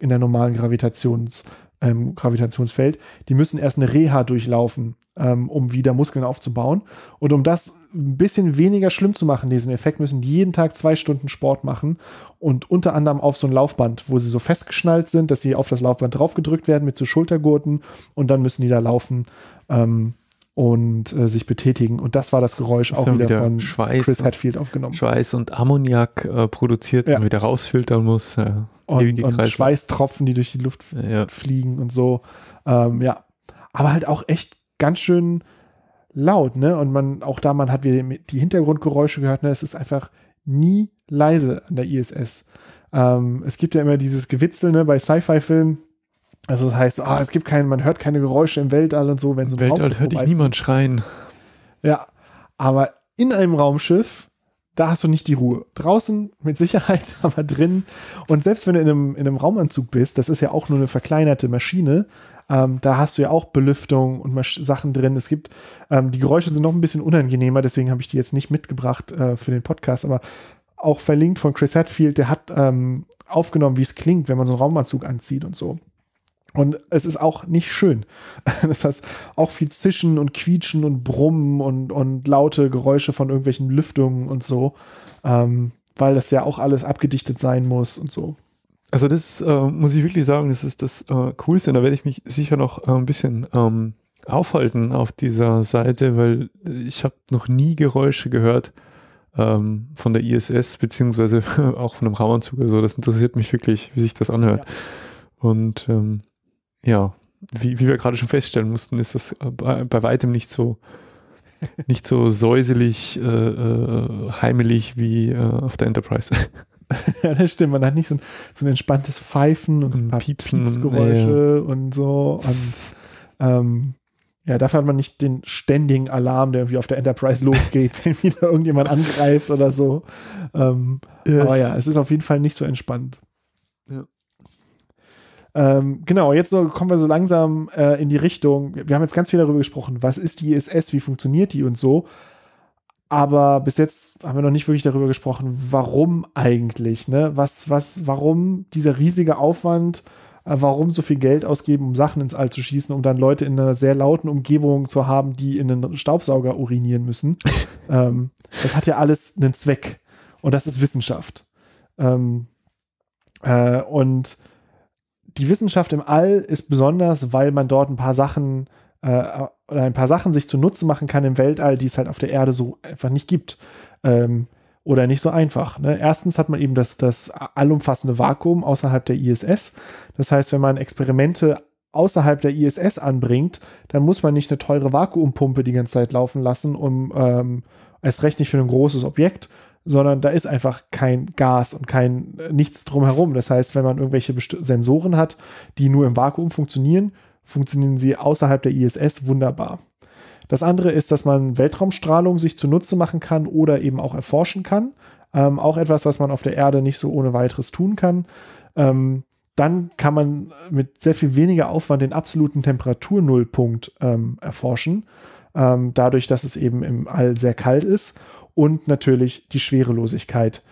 in der normalen Gravitationsfeld. Die müssen erst eine Reha durchlaufen, um wieder Muskeln aufzubauen. Und um das ein bisschen weniger schlimm zu machen, diesen Effekt, müssen die jeden Tag 2 Stunden Sport machen und unter anderem auf so ein Laufband, wo sie so festgeschnallt sind, dass sie auf das Laufband draufgedrückt werden mit so Schultergurten und dann müssen die da laufen und sich betätigen. Und das war das Geräusch auch wieder von Chris Hadfield aufgenommen. Schweiß und Ammoniak produziert und wieder rausfiltern muss. Und Schweißtropfen, die durch die Luft fliegen und so. Aber halt auch echt ganz schön laut, ne? Und man hat wieder die Hintergrundgeräusche gehört, ne? Es ist einfach nie leise an der ISS. Es gibt ja immer dieses Gewitzel, ne, bei Sci-Fi-Filmen. Also das heißt, es gibt man hört keine Geräusche im Weltall und so, wenn so ein Weltall Raumschiff hört dich niemand schreien. Ja, aber in einem Raumschiff, da hast du nicht die Ruhe. Draußen mit Sicherheit, aber drin. Und selbst wenn du in einem Raumanzug bist, das ist ja auch nur eine verkleinerte Maschine, da hast du ja auch Belüftung und Sachen drin. Es gibt, die Geräusche sind noch ein bisschen unangenehmer, deswegen habe ich die jetzt nicht mitgebracht für den Podcast, aber auch verlinkt von Chris Hadfield, der hat aufgenommen, wie es klingt, wenn man so einen Raumanzug anzieht und so. Und es ist auch nicht schön. Das heißt, auch viel Zischen und Quietschen und Brummen und laute Geräusche von irgendwelchen Lüftungen und so, weil das ja auch alles abgedichtet sein muss und so. Also das muss ich wirklich sagen, das ist das Coolste. Und da werde ich mich sicher noch ein bisschen aufhalten auf dieser Seite, weil ich habe noch nie Geräusche gehört von der ISS, beziehungsweise auch von einem Raumanzug oder so. Das interessiert mich wirklich, wie sich das anhört. Ja. Und ja, wie wir gerade schon feststellen mussten, ist das bei weitem nicht so säuselig, heimelig wie auf der Enterprise. Ja, das stimmt. Man hat nicht so ein entspanntes Pfeifen und ein paar Piepsgeräusche und so. Und ja, dafür hat man nicht den ständigen Alarm, der irgendwie auf der Enterprise losgeht, wenn wieder irgendjemand angreift oder so. Aber ja, es ist auf jeden Fall nicht so entspannt. Ja. Genau, jetzt kommen wir so langsam in die Richtung, wir haben jetzt ganz viel darüber gesprochen, was ist die ISS, wie funktioniert die und so, aber bis jetzt haben wir noch nicht wirklich darüber gesprochen, warum eigentlich, ne? Warum dieser riesige Aufwand, warum so viel Geld ausgeben, um Sachen ins All zu schießen, um dann Leute in einer sehr lauten Umgebung zu haben, die in einen Staubsauger urinieren müssen. Das hat ja alles einen Zweck und das ist Wissenschaft. Und die Wissenschaft im All ist besonders, weil man dort ein paar Sachen sich zunutze machen kann im Weltall, die es halt auf der Erde so einfach nicht gibt. Oder nicht so einfach. Ne? Erstens hat man eben das allumfassende Vakuum außerhalb der ISS. Das heißt, wenn man Experimente außerhalb der ISS anbringt, dann muss man nicht eine teure Vakuumpumpe die ganze Zeit laufen lassen, um erst recht nicht für ein großes Objekt, sondern da ist einfach kein Gas und nichts drumherum. Das heißt, wenn man irgendwelche Sensoren hat, die nur im Vakuum funktionieren, funktionieren sie außerhalb der ISS wunderbar. Das andere ist, dass man Weltraumstrahlung sich zunutze machen kann oder eben auch erforschen kann. Auch etwas, was man auf der Erde nicht so ohne weiteres tun kann. Dann kann man mit sehr viel weniger Aufwand den absoluten Temperaturnullpunkt erforschen, dadurch, dass es eben im All sehr kalt ist. Und natürlich die Schwerelosigkeit,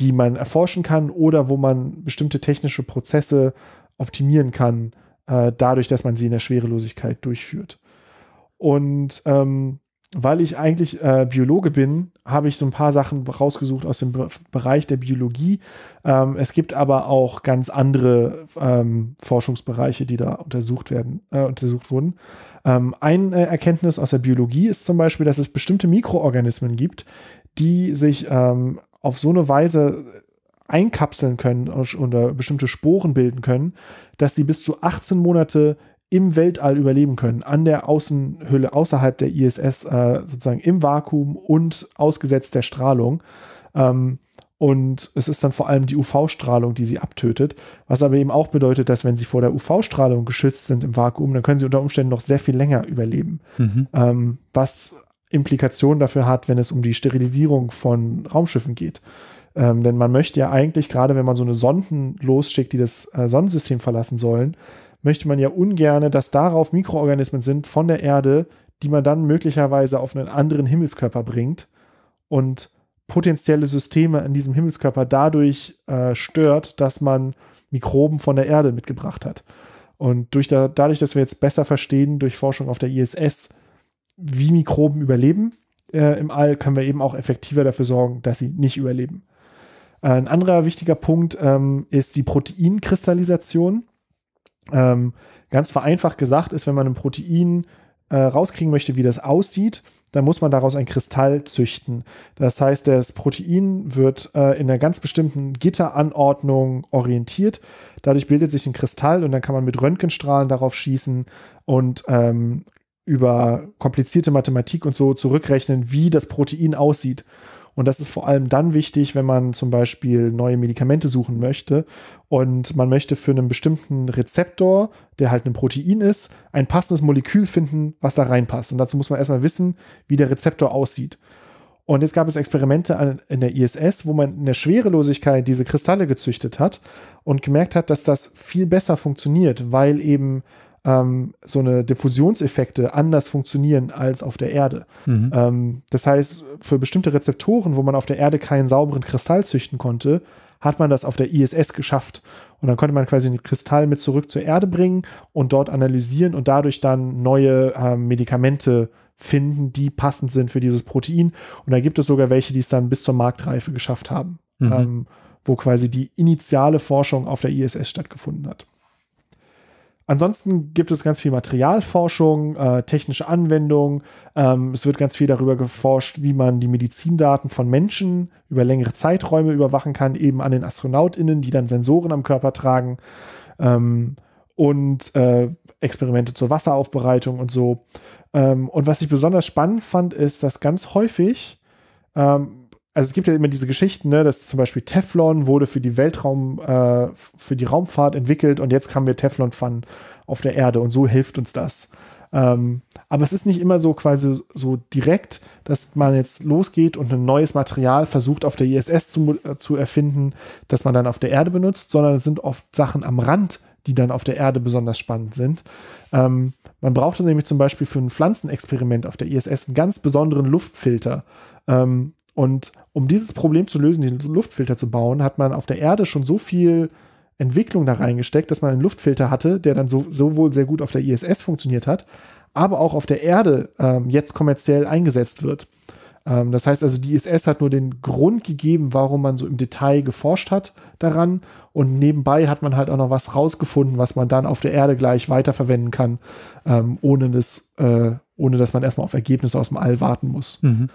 die man erforschen kann oder wo man bestimmte technische Prozesse optimieren kann, dadurch, dass man sie in der Schwerelosigkeit durchführt. Und weil ich eigentlich Biologe bin, habe ich so ein paar Sachen rausgesucht aus dem Bereich der Biologie. Es gibt aber auch ganz andere Forschungsbereiche, die da untersucht wurden. Eine Erkenntnis aus der Biologie ist zum Beispiel, dass es bestimmte Mikroorganismen gibt, die sich auf so eine Weise einkapseln können oder bestimmte Sporen bilden können, dass sie bis zu 18 Monate im Weltall überleben können, an der Außenhülle, außerhalb der ISS, sozusagen im Vakuum und ausgesetzt der Strahlung. Und es ist dann vor allem die UV-Strahlung, die sie abtötet, was aber eben auch bedeutet, dass wenn sie vor der UV-Strahlung geschützt sind im Vakuum, dann können sie unter Umständen noch sehr viel länger überleben. Mhm. Was Implikationen dafür hat, wenn es um die Sterilisierung von Raumschiffen geht. Denn man möchte ja eigentlich, gerade wenn man so eine Sonden losschickt, die das Sonnensystem verlassen sollen, möchte man ja ungerne, dass darauf Mikroorganismen sind von der Erde, die man dann möglicherweise auf einen anderen Himmelskörper bringt und potenzielle Systeme in diesem Himmelskörper dadurch stört, dass man Mikroben von der Erde mitgebracht hat. Und dadurch, dass wir jetzt besser verstehen durch Forschung auf der ISS, wie Mikroben überleben im All, können wir eben auch effektiver dafür sorgen, dass sie nicht überleben. Ein anderer wichtiger Punkt ist die Proteinkristallisation. Ganz vereinfacht gesagt ist, wenn man ein Protein rauskriegen möchte, wie das aussieht, dann muss man daraus ein Kristall züchten. Das heißt, das Protein wird in einer ganz bestimmten Gitteranordnung orientiert. Dadurch bildet sich ein Kristall und dann kann man mit Röntgenstrahlen darauf schießen und über komplizierte Mathematik und so zurückrechnen, wie das Protein aussieht. Und das ist vor allem dann wichtig, wenn man zum Beispiel neue Medikamente suchen möchte und man möchte für einen bestimmten Rezeptor, der halt ein Protein ist, ein passendes Molekül finden, was da reinpasst. Und dazu muss man erstmal wissen, wie der Rezeptor aussieht. Und jetzt gab es Experimente in der ISS, wo man in der Schwerelosigkeit diese Kristalle gezüchtet hat und gemerkt hat, dass das viel besser funktioniert, weil eben so eine Diffusionseffekte anders funktionieren als auf der Erde. Mhm. Das heißt, für bestimmte Rezeptoren, wo man auf der Erde keinen sauberen Kristall züchten konnte, hat man das auf der ISS geschafft. Und dann konnte man quasi den Kristall mit zurück zur Erde bringen und dort analysieren und dadurch dann neue Medikamente finden, die passend sind für dieses Protein. Und da gibt es sogar welche, die es dann bis zur Marktreife geschafft haben, mhm. Wo quasi die initiale Forschung auf der ISS stattgefunden hat. Ansonsten gibt es ganz viel Materialforschung, technische Anwendungen. Es wird ganz viel darüber geforscht, wie man die Medizindaten von Menschen über längere Zeiträume überwachen kann, eben an den AstronautInnen, die dann Sensoren am Körper tragen, und Experimente zur Wasseraufbereitung und so. Und was ich besonders spannend fand, ist, dass ganz häufig also es gibt ja immer diese Geschichten, ne, dass zum Beispiel Teflon wurde für die Raumfahrt entwickelt und jetzt haben wir Teflon-Pfannen auf der Erde und so hilft uns das. Aber es ist nicht immer so quasi so direkt, dass man jetzt losgeht und ein neues Material versucht auf der ISS zu erfinden, das man dann auf der Erde benutzt, sondern es sind oft Sachen am Rand, die dann auf der Erde besonders spannend sind. Man brauchte nämlich zum Beispiel für ein Pflanzenexperiment auf der ISS einen ganz besonderen Luftfilter. Und um dieses Problem zu lösen, den Luftfilter zu bauen, hat man auf der Erde schon so viel Entwicklung da reingesteckt, dass man einen Luftfilter hatte, der dann sowohl sehr gut auf der ISS funktioniert hat, aber auch auf der Erde jetzt kommerziell eingesetzt wird. Das heißt also, die ISS hat nur den Grund gegeben, warum man so im Detail geforscht hat daran. Und nebenbei hat man halt auch noch was rausgefunden, was man dann auf der Erde gleich weiterverwenden kann, ohne dass man erstmal auf Ergebnisse aus dem All warten muss. Mhm.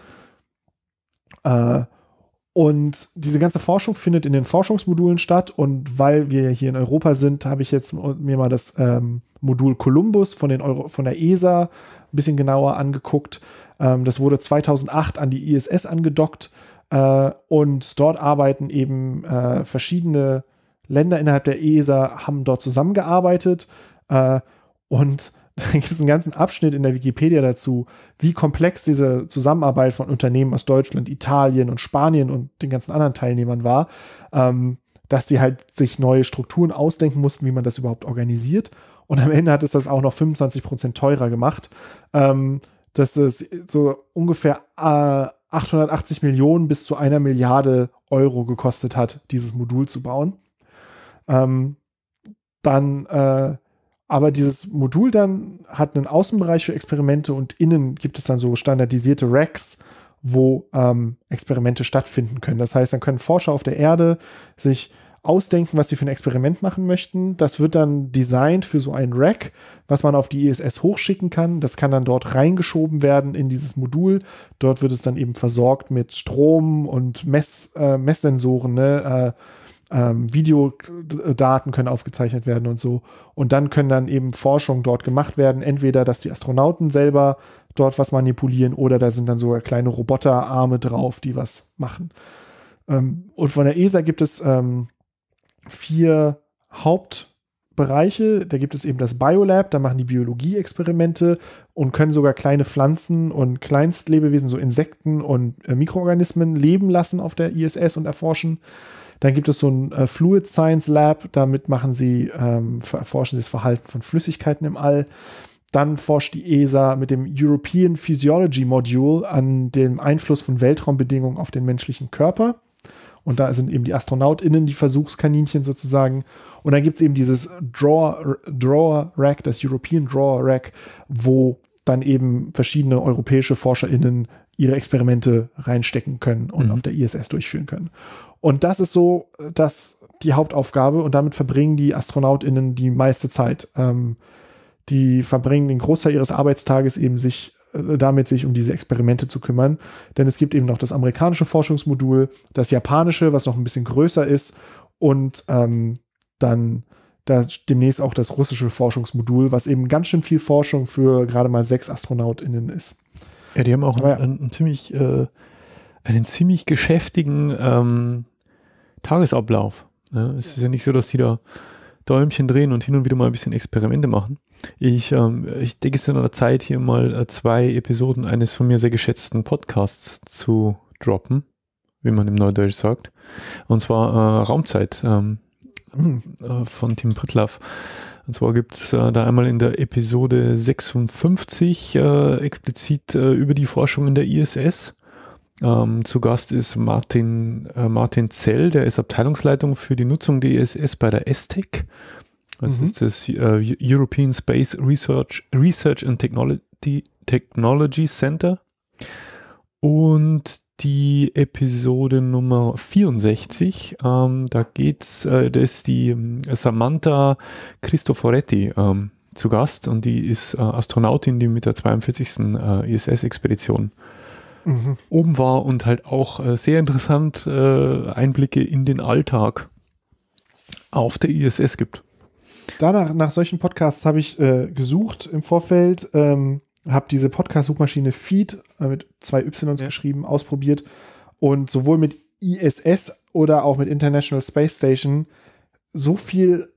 Und diese ganze Forschung findet in den Forschungsmodulen statt und weil wir hier in Europa sind, habe ich jetzt mir mal das Modul Columbus von der ESA ein bisschen genauer angeguckt. Das wurde 2008 an die ISS angedockt und dort arbeiten eben verschiedene Länder innerhalb der ESA, haben dort zusammengearbeitet und da gibt es einen ganzen Abschnitt in der Wikipedia dazu, wie komplex diese Zusammenarbeit von Unternehmen aus Deutschland, Italien und Spanien und den ganzen anderen Teilnehmern war, dass die halt sich neue Strukturen ausdenken mussten, wie man das überhaupt organisiert. Und am Ende hat es das auch noch 25% teurer gemacht. Dass es so ungefähr 880 Millionen bis zu 1 Milliarde Euro gekostet hat, dieses Modul zu bauen. Aber dieses Modul dann hat einen Außenbereich für Experimente und innen gibt es dann so standardisierte Racks, wo Experimente stattfinden können. Das heißt, dann können Forscher auf der Erde sich ausdenken, was sie für ein Experiment machen möchten. Das wird dann designt für so ein Rack, was man auf die ISS hochschicken kann. Das kann dann dort reingeschoben werden in dieses Modul. Dort wird es dann eben versorgt mit Strom und Messsensoren, ne? Videodaten können aufgezeichnet werden und so. Und dann können dann eben Forschungen dort gemacht werden. Entweder, dass die Astronauten selber dort was manipulieren oder da sind dann sogar kleine Roboterarme drauf, die was machen. Und von der ESA gibt es 4 Hauptbereiche. Da gibt es eben das Biolab, da machen die Biologie-Experimente und können sogar kleine Pflanzen und Kleinstlebewesen, so Insekten und Mikroorganismen leben lassen auf der ISS und erforschen. Dann gibt es so ein Fluid Science Lab, damit erforschen sie das Verhalten von Flüssigkeiten im All. Dann forscht die ESA mit dem European Physiology Module an dem Einfluss von Weltraumbedingungen auf den menschlichen Körper. Und da sind eben die AstronautInnen die Versuchskaninchen sozusagen. Und dann gibt es eben dieses Drawer Rack, das European Drawer Rack, wo dann eben verschiedene europäische ForscherInnen ihre Experimente reinstecken können und auf der ISS durchführen können. Und das ist so, dass die Hauptaufgabe und damit verbringen die AstronautInnen die meiste Zeit. Die verbringen den Großteil ihres Arbeitstages eben sich um diese Experimente zu kümmern. Denn es gibt eben noch das amerikanische Forschungsmodul, das japanische, was noch ein bisschen größer ist und dann demnächst auch das russische Forschungsmodul, was eben ganz schön viel Forschung für gerade mal 6 AstronautInnen ist. Ja, die haben auch einen ziemlich geschäftigen Tagesablauf. Ne? Es ist ja nicht so, dass die da Däumchen drehen und hin und wieder mal ein bisschen Experimente machen. Ich denke, es ist an der Zeit, hier mal 2 Episoden eines von mir sehr geschätzten Podcasts zu droppen, wie man im Neudeutsch sagt. Und zwar Raumzeit von Tim Prittlaff. Und zwar gibt es da einmal in der Episode 56 explizit über die Forschung in der ISS. Zu Gast ist Martin Zell, der ist Abteilungsleitung für die Nutzung der ISS bei der ESTEC. Das ist das European Space Research and Technology Center. Und die Episode Nummer 64, da geht's, da ist die Samantha Cristoforetti zu Gast, und die ist Astronautin, die mit der 42. ISS-Expedition oben war, und halt auch sehr interessant Einblicke in den Alltag auf der ISS gibt. Danach, nach solchen Podcasts habe ich gesucht im Vorfeld, habe diese Podcast-Suchmaschine Feed mit 2 Ys geschrieben, ausprobiert, und sowohl mit ISS oder auch mit International Space Station so viel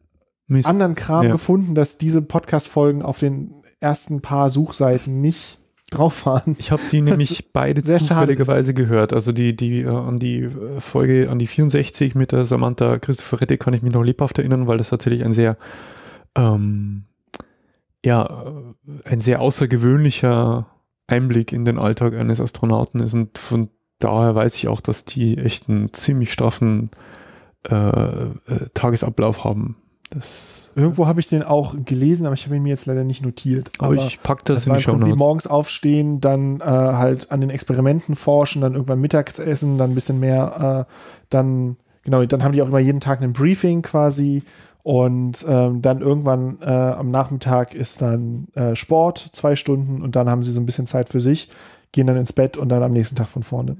anderen Kram gefunden, dass diese Podcast-Folgen auf den ersten paar Suchseiten nicht drauf waren. Ich habe die nämlich beide zufälligerweise gehört. Also die Folge an die 64 mit der Samantha Cristoforetti kann ich mich noch lebhaft erinnern, weil das tatsächlich ein sehr ein sehr außergewöhnlicher Einblick in den Alltag eines Astronauten ist, und von daher weiß ich auch, dass die echt einen ziemlich straffen Tagesablauf haben. Das irgendwo habe ich den auch gelesen, aber ich habe ihn mir jetzt leider nicht notiert. Aber ich packe das in die Show Notes. Morgens aufstehen, dann halt an den Experimenten forschen, dann irgendwann mittags essen, dann ein bisschen mehr, dann haben die auch immer jeden Tag ein Briefing quasi. Und dann irgendwann am Nachmittag ist dann Sport, 2 Stunden, und dann haben sie so ein bisschen Zeit für sich, gehen dann ins Bett und dann am nächsten Tag von vorne.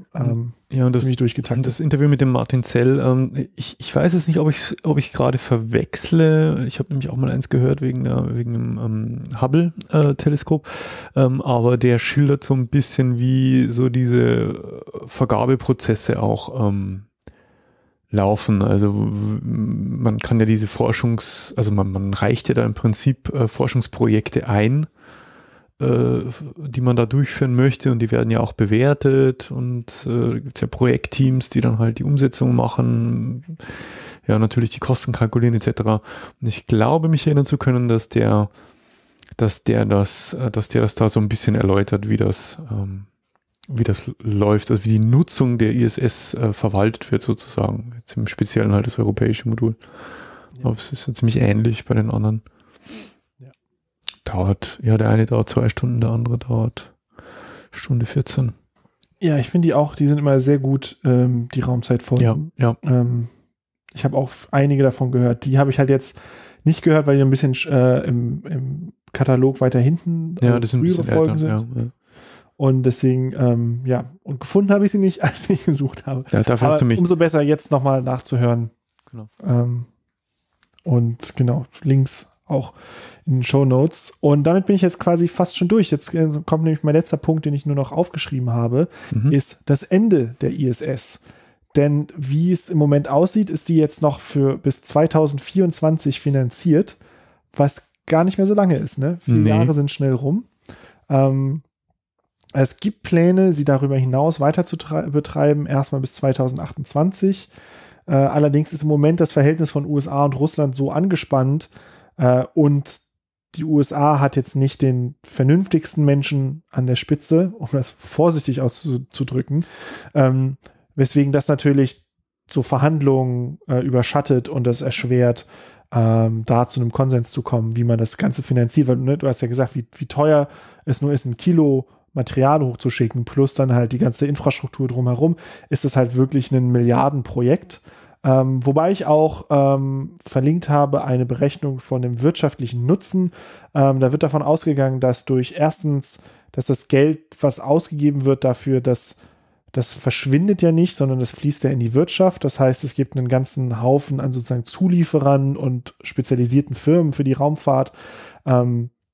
Ziemlich durchgetaktet. Das Interview mit dem Martin Zell, ich weiß jetzt nicht, ob ich gerade verwechsle. Ich habe nämlich auch mal eins gehört wegen dem Hubble-Teleskop, aber der schildert so ein bisschen, wie so diese Vergabeprozesse auch laufen. Also man kann ja diese man reicht ja da im Prinzip Forschungsprojekte ein, die man da durchführen möchte, und die werden ja auch bewertet, und gibt es ja Projektteams, die dann halt die Umsetzung machen, ja natürlich die Kosten kalkulieren etc. Und ich glaube, mich erinnern zu können, dass der das da so ein bisschen erläutert, wie das läuft, also wie die Nutzung der ISS verwaltet wird sozusagen. Jetzt im Speziellen halt das europäische Modul. Ja. Aber es ist ja ziemlich ähnlich bei den anderen. Ja. Der eine dauert 2 Stunden, der andere dauert Stunde 14. Ja, ich finde die auch, die sind immer sehr gut, die Raumzeitfolgen. Ja, ja. Ich habe auch einige davon gehört. Die habe ich halt jetzt nicht gehört, weil die ein bisschen im Katalog weiter hinten sind. Ja, ja. Und deswegen, und gefunden habe ich sie nicht, als ich gesucht habe. Ja, dafür hast du mich. Umso besser, jetzt nochmal nachzuhören. Genau. Links auch in den Shownotes. Und damit bin ich jetzt quasi fast schon durch. Jetzt kommt nämlich mein letzter Punkt, den ich nur noch aufgeschrieben habe, ist das Ende der ISS. Denn wie es im Moment aussieht, ist die jetzt noch für bis 2024 finanziert, was gar nicht mehr so lange ist. Ne? Viele Jahre sind schnell rum. Es gibt Pläne, sie darüber hinaus weiter zu betreiben, erstmal bis 2028. Allerdings ist im Moment das Verhältnis von USA und Russland so angespannt, und die USA hat jetzt nicht den vernünftigsten Menschen an der Spitze, um das vorsichtig auszudrücken, weswegen das natürlich so Verhandlungen überschattet und das erschwert, da zu einem Konsens zu kommen, wie man das Ganze finanziert. Weil, ne, du hast ja gesagt, wie teuer es nur ist, ein Kilo Material hochzuschicken, plus dann halt die ganze Infrastruktur drumherum, ist es halt wirklich ein Milliardenprojekt. Wobei ich auch verlinkt habe eine Berechnung von dem wirtschaftlichen Nutzen. Da wird davon ausgegangen, dass dass das Geld, was ausgegeben wird dafür, das verschwindet ja nicht, sondern das fließt ja in die Wirtschaft. Das heißt, es gibt einen ganzen Haufen an sozusagen Zulieferern und spezialisierten Firmen für die Raumfahrt,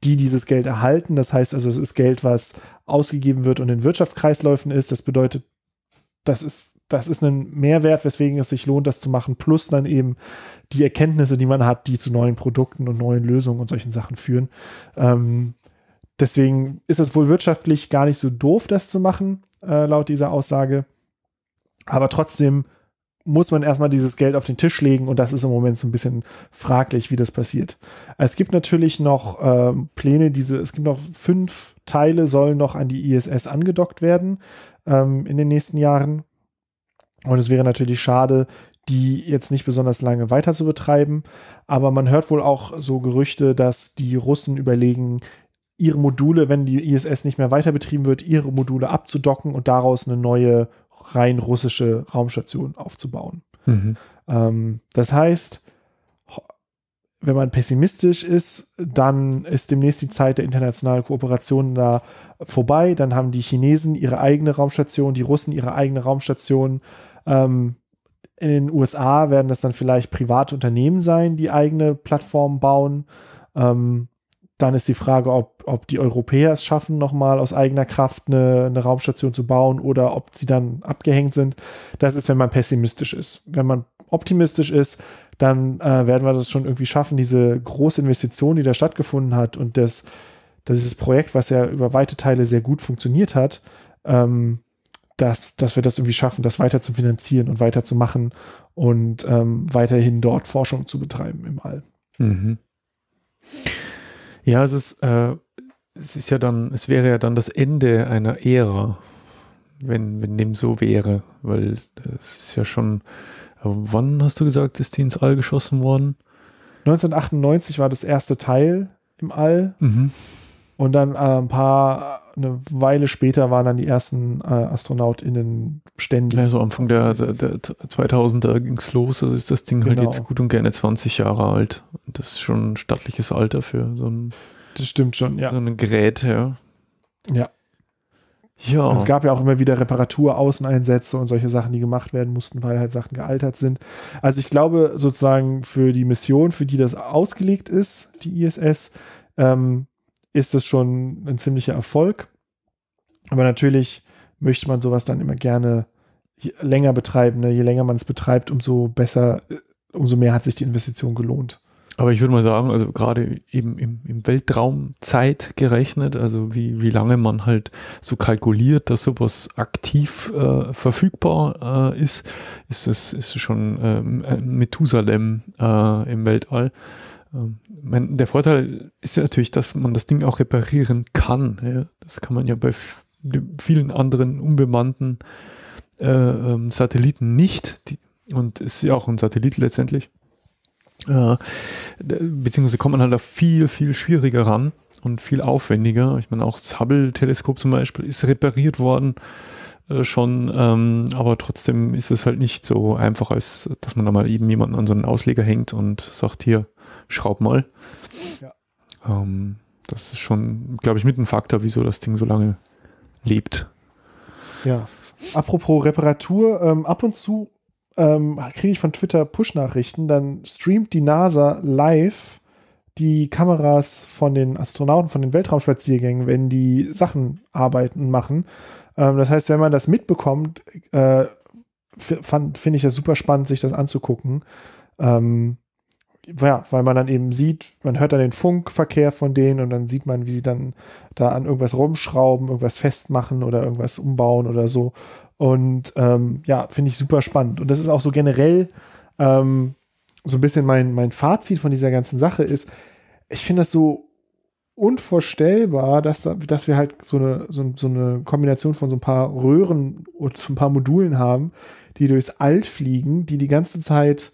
die dieses Geld erhalten. Das heißt also, es ist Geld, was ausgegeben wird und in Wirtschaftskreisläufen ist. Das bedeutet, das ist ein Mehrwert, weswegen es sich lohnt, das zu machen. Plus dann eben die Erkenntnisse, die man hat, die zu neuen Produkten und neuen Lösungen und solchen Sachen führen. Deswegen ist es wohl wirtschaftlich gar nicht so doof, das zu machen, laut dieser Aussage. Aber trotzdem muss man erstmal dieses Geld auf den Tisch legen, und das ist im Moment so ein bisschen fraglich, wie das passiert. Es gibt natürlich noch Pläne, es gibt noch 5 Teile, sollen noch an die ISS angedockt werden in den nächsten Jahren. Und es wäre natürlich schade, die jetzt nicht besonders lange weiter zu betreiben. Aber man hört wohl auch so Gerüchte, dass die Russen überlegen, ihre Module, wenn die ISS nicht mehr weiter betrieben wird, ihre Module abzudocken und daraus eine neue rein russische Raumstation aufzubauen. Mhm. Das heißt, wenn man pessimistisch ist, dann ist demnächst die Zeit der internationalen Kooperation da vorbei. Dann haben die Chinesen ihre eigene Raumstation, die Russen ihre eigene Raumstation. In den USA werden das dann vielleicht private Unternehmen sein, die eigene Plattformen bauen. Dann ist die Frage, ob die Europäer es schaffen, nochmal aus eigener Kraft eine Raumstation zu bauen, oder ob sie dann abgehängt sind. Das ist, wenn man pessimistisch ist. Wenn man optimistisch ist, dann werden wir das schon irgendwie schaffen, diese große Investition, die da stattgefunden hat, und dieses Projekt, was ja über weite Teile sehr gut funktioniert hat, dass wir das irgendwie schaffen, das weiter zu finanzieren und weiter zu machen und weiterhin dort Forschung zu betreiben im All. Mhm. Ja, es ist ja dann, es wäre ja dann das Ende einer Ära, wenn dem so wäre, weil es ist ja schon, wann hast du gesagt, ist die ins All geschossen worden? 1998 war das erste Teil im All. Mhm. Und dann eine Weile später waren dann die ersten AstronautInnen ständig. Also Anfang der 2000er ging es los, also ist das Ding halt jetzt gut und gerne 20 Jahre alt. Und das ist schon ein stattliches Alter für so ein, das stimmt schon, ja. So ein Gerät, ja. Ja. Ja. Und es gab ja auch immer wieder Reparatur-Außeneinsätze und solche Sachen, die gemacht werden mussten, weil halt Sachen gealtert sind. Also ich glaube sozusagen für die Mission, für die das ausgelegt ist, die ISS, ist es schon ein ziemlicher Erfolg. Aber natürlich möchte man sowas dann immer gerne länger betreiben. Ne? Je länger man es betreibt, umso besser, umso mehr hat sich die Investition gelohnt. Aber ich würde mal sagen, also gerade eben im Weltraum Zeit gerechnet, also wie lange man halt so kalkuliert, dass sowas aktiv verfügbar ist, ist schon Methusalem im Weltall. Der Vorteil ist ja natürlich, dass man das Ding auch reparieren kann. Ja. Das kann man ja bei vielen anderen unbemannten Satelliten nicht. Und ist ja auch ein Satellit letztendlich. Beziehungsweise kommt man halt da viel, viel schwieriger ran und viel aufwendiger. Ich meine, auch das Hubble-Teleskop zum Beispiel ist repariert worden schon, aber trotzdem ist es halt nicht so einfach, als dass man da mal eben jemanden an so einen Ausleger hängt und sagt, hier, schraub mal. Ja. Das ist schon, glaube ich, mit ein Faktor, wieso das Ding so lange lebt. Ja, apropos Reparatur, ab und zu kriege ich von Twitter Push-Nachrichten, dann streamt die NASA live die Kameras von den Astronauten, von den Weltraumspaziergängen, wenn die Sachen arbeiten, machen. Das heißt, wenn man das mitbekommt, finde ich das super spannend, sich das anzugucken. Ja, weil man dann eben sieht, man hört dann den Funkverkehr von denen und dann sieht man, wie sie dann da an irgendwas rumschrauben, irgendwas festmachen oder irgendwas umbauen oder so. Und ja, finde ich super spannend. Und das ist auch so generell so ein bisschen mein Fazit von dieser ganzen Sache ist, ich finde das so unvorstellbar, dass wir halt so eine Kombination von so ein paar Röhren und so ein paar Modulen haben, die durchs All fliegen, die ganze Zeit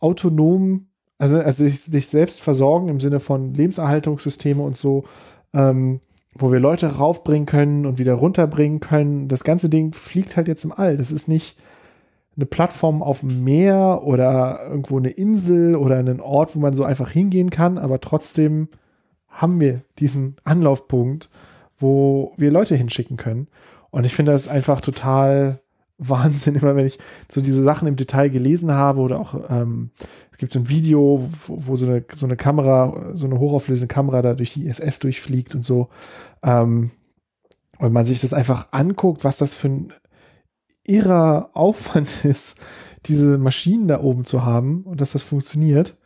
autonom, also sich selbst versorgen im Sinne von Lebenserhaltungssysteme und so, wo wir Leute raufbringen können und wieder runterbringen können. Das ganze Ding fliegt halt jetzt im All. Das ist nicht eine Plattform auf dem Meer oder irgendwo eine Insel oder einen Ort, wo man so einfach hingehen kann, aber trotzdem haben wir diesen Anlaufpunkt, wo wir Leute hinschicken können. Und ich finde das einfach total Wahnsinn, immer wenn ich so diese Sachen im Detail gelesen habe oder auch es gibt so ein Video, wo so eine Kamera, so eine hochauflösende Kamera da durch die ISS durchfliegt und so. Und man sich das einfach anguckt, was das für ein irrer Aufwand ist, diese Maschinen da oben zu haben und dass das funktioniert.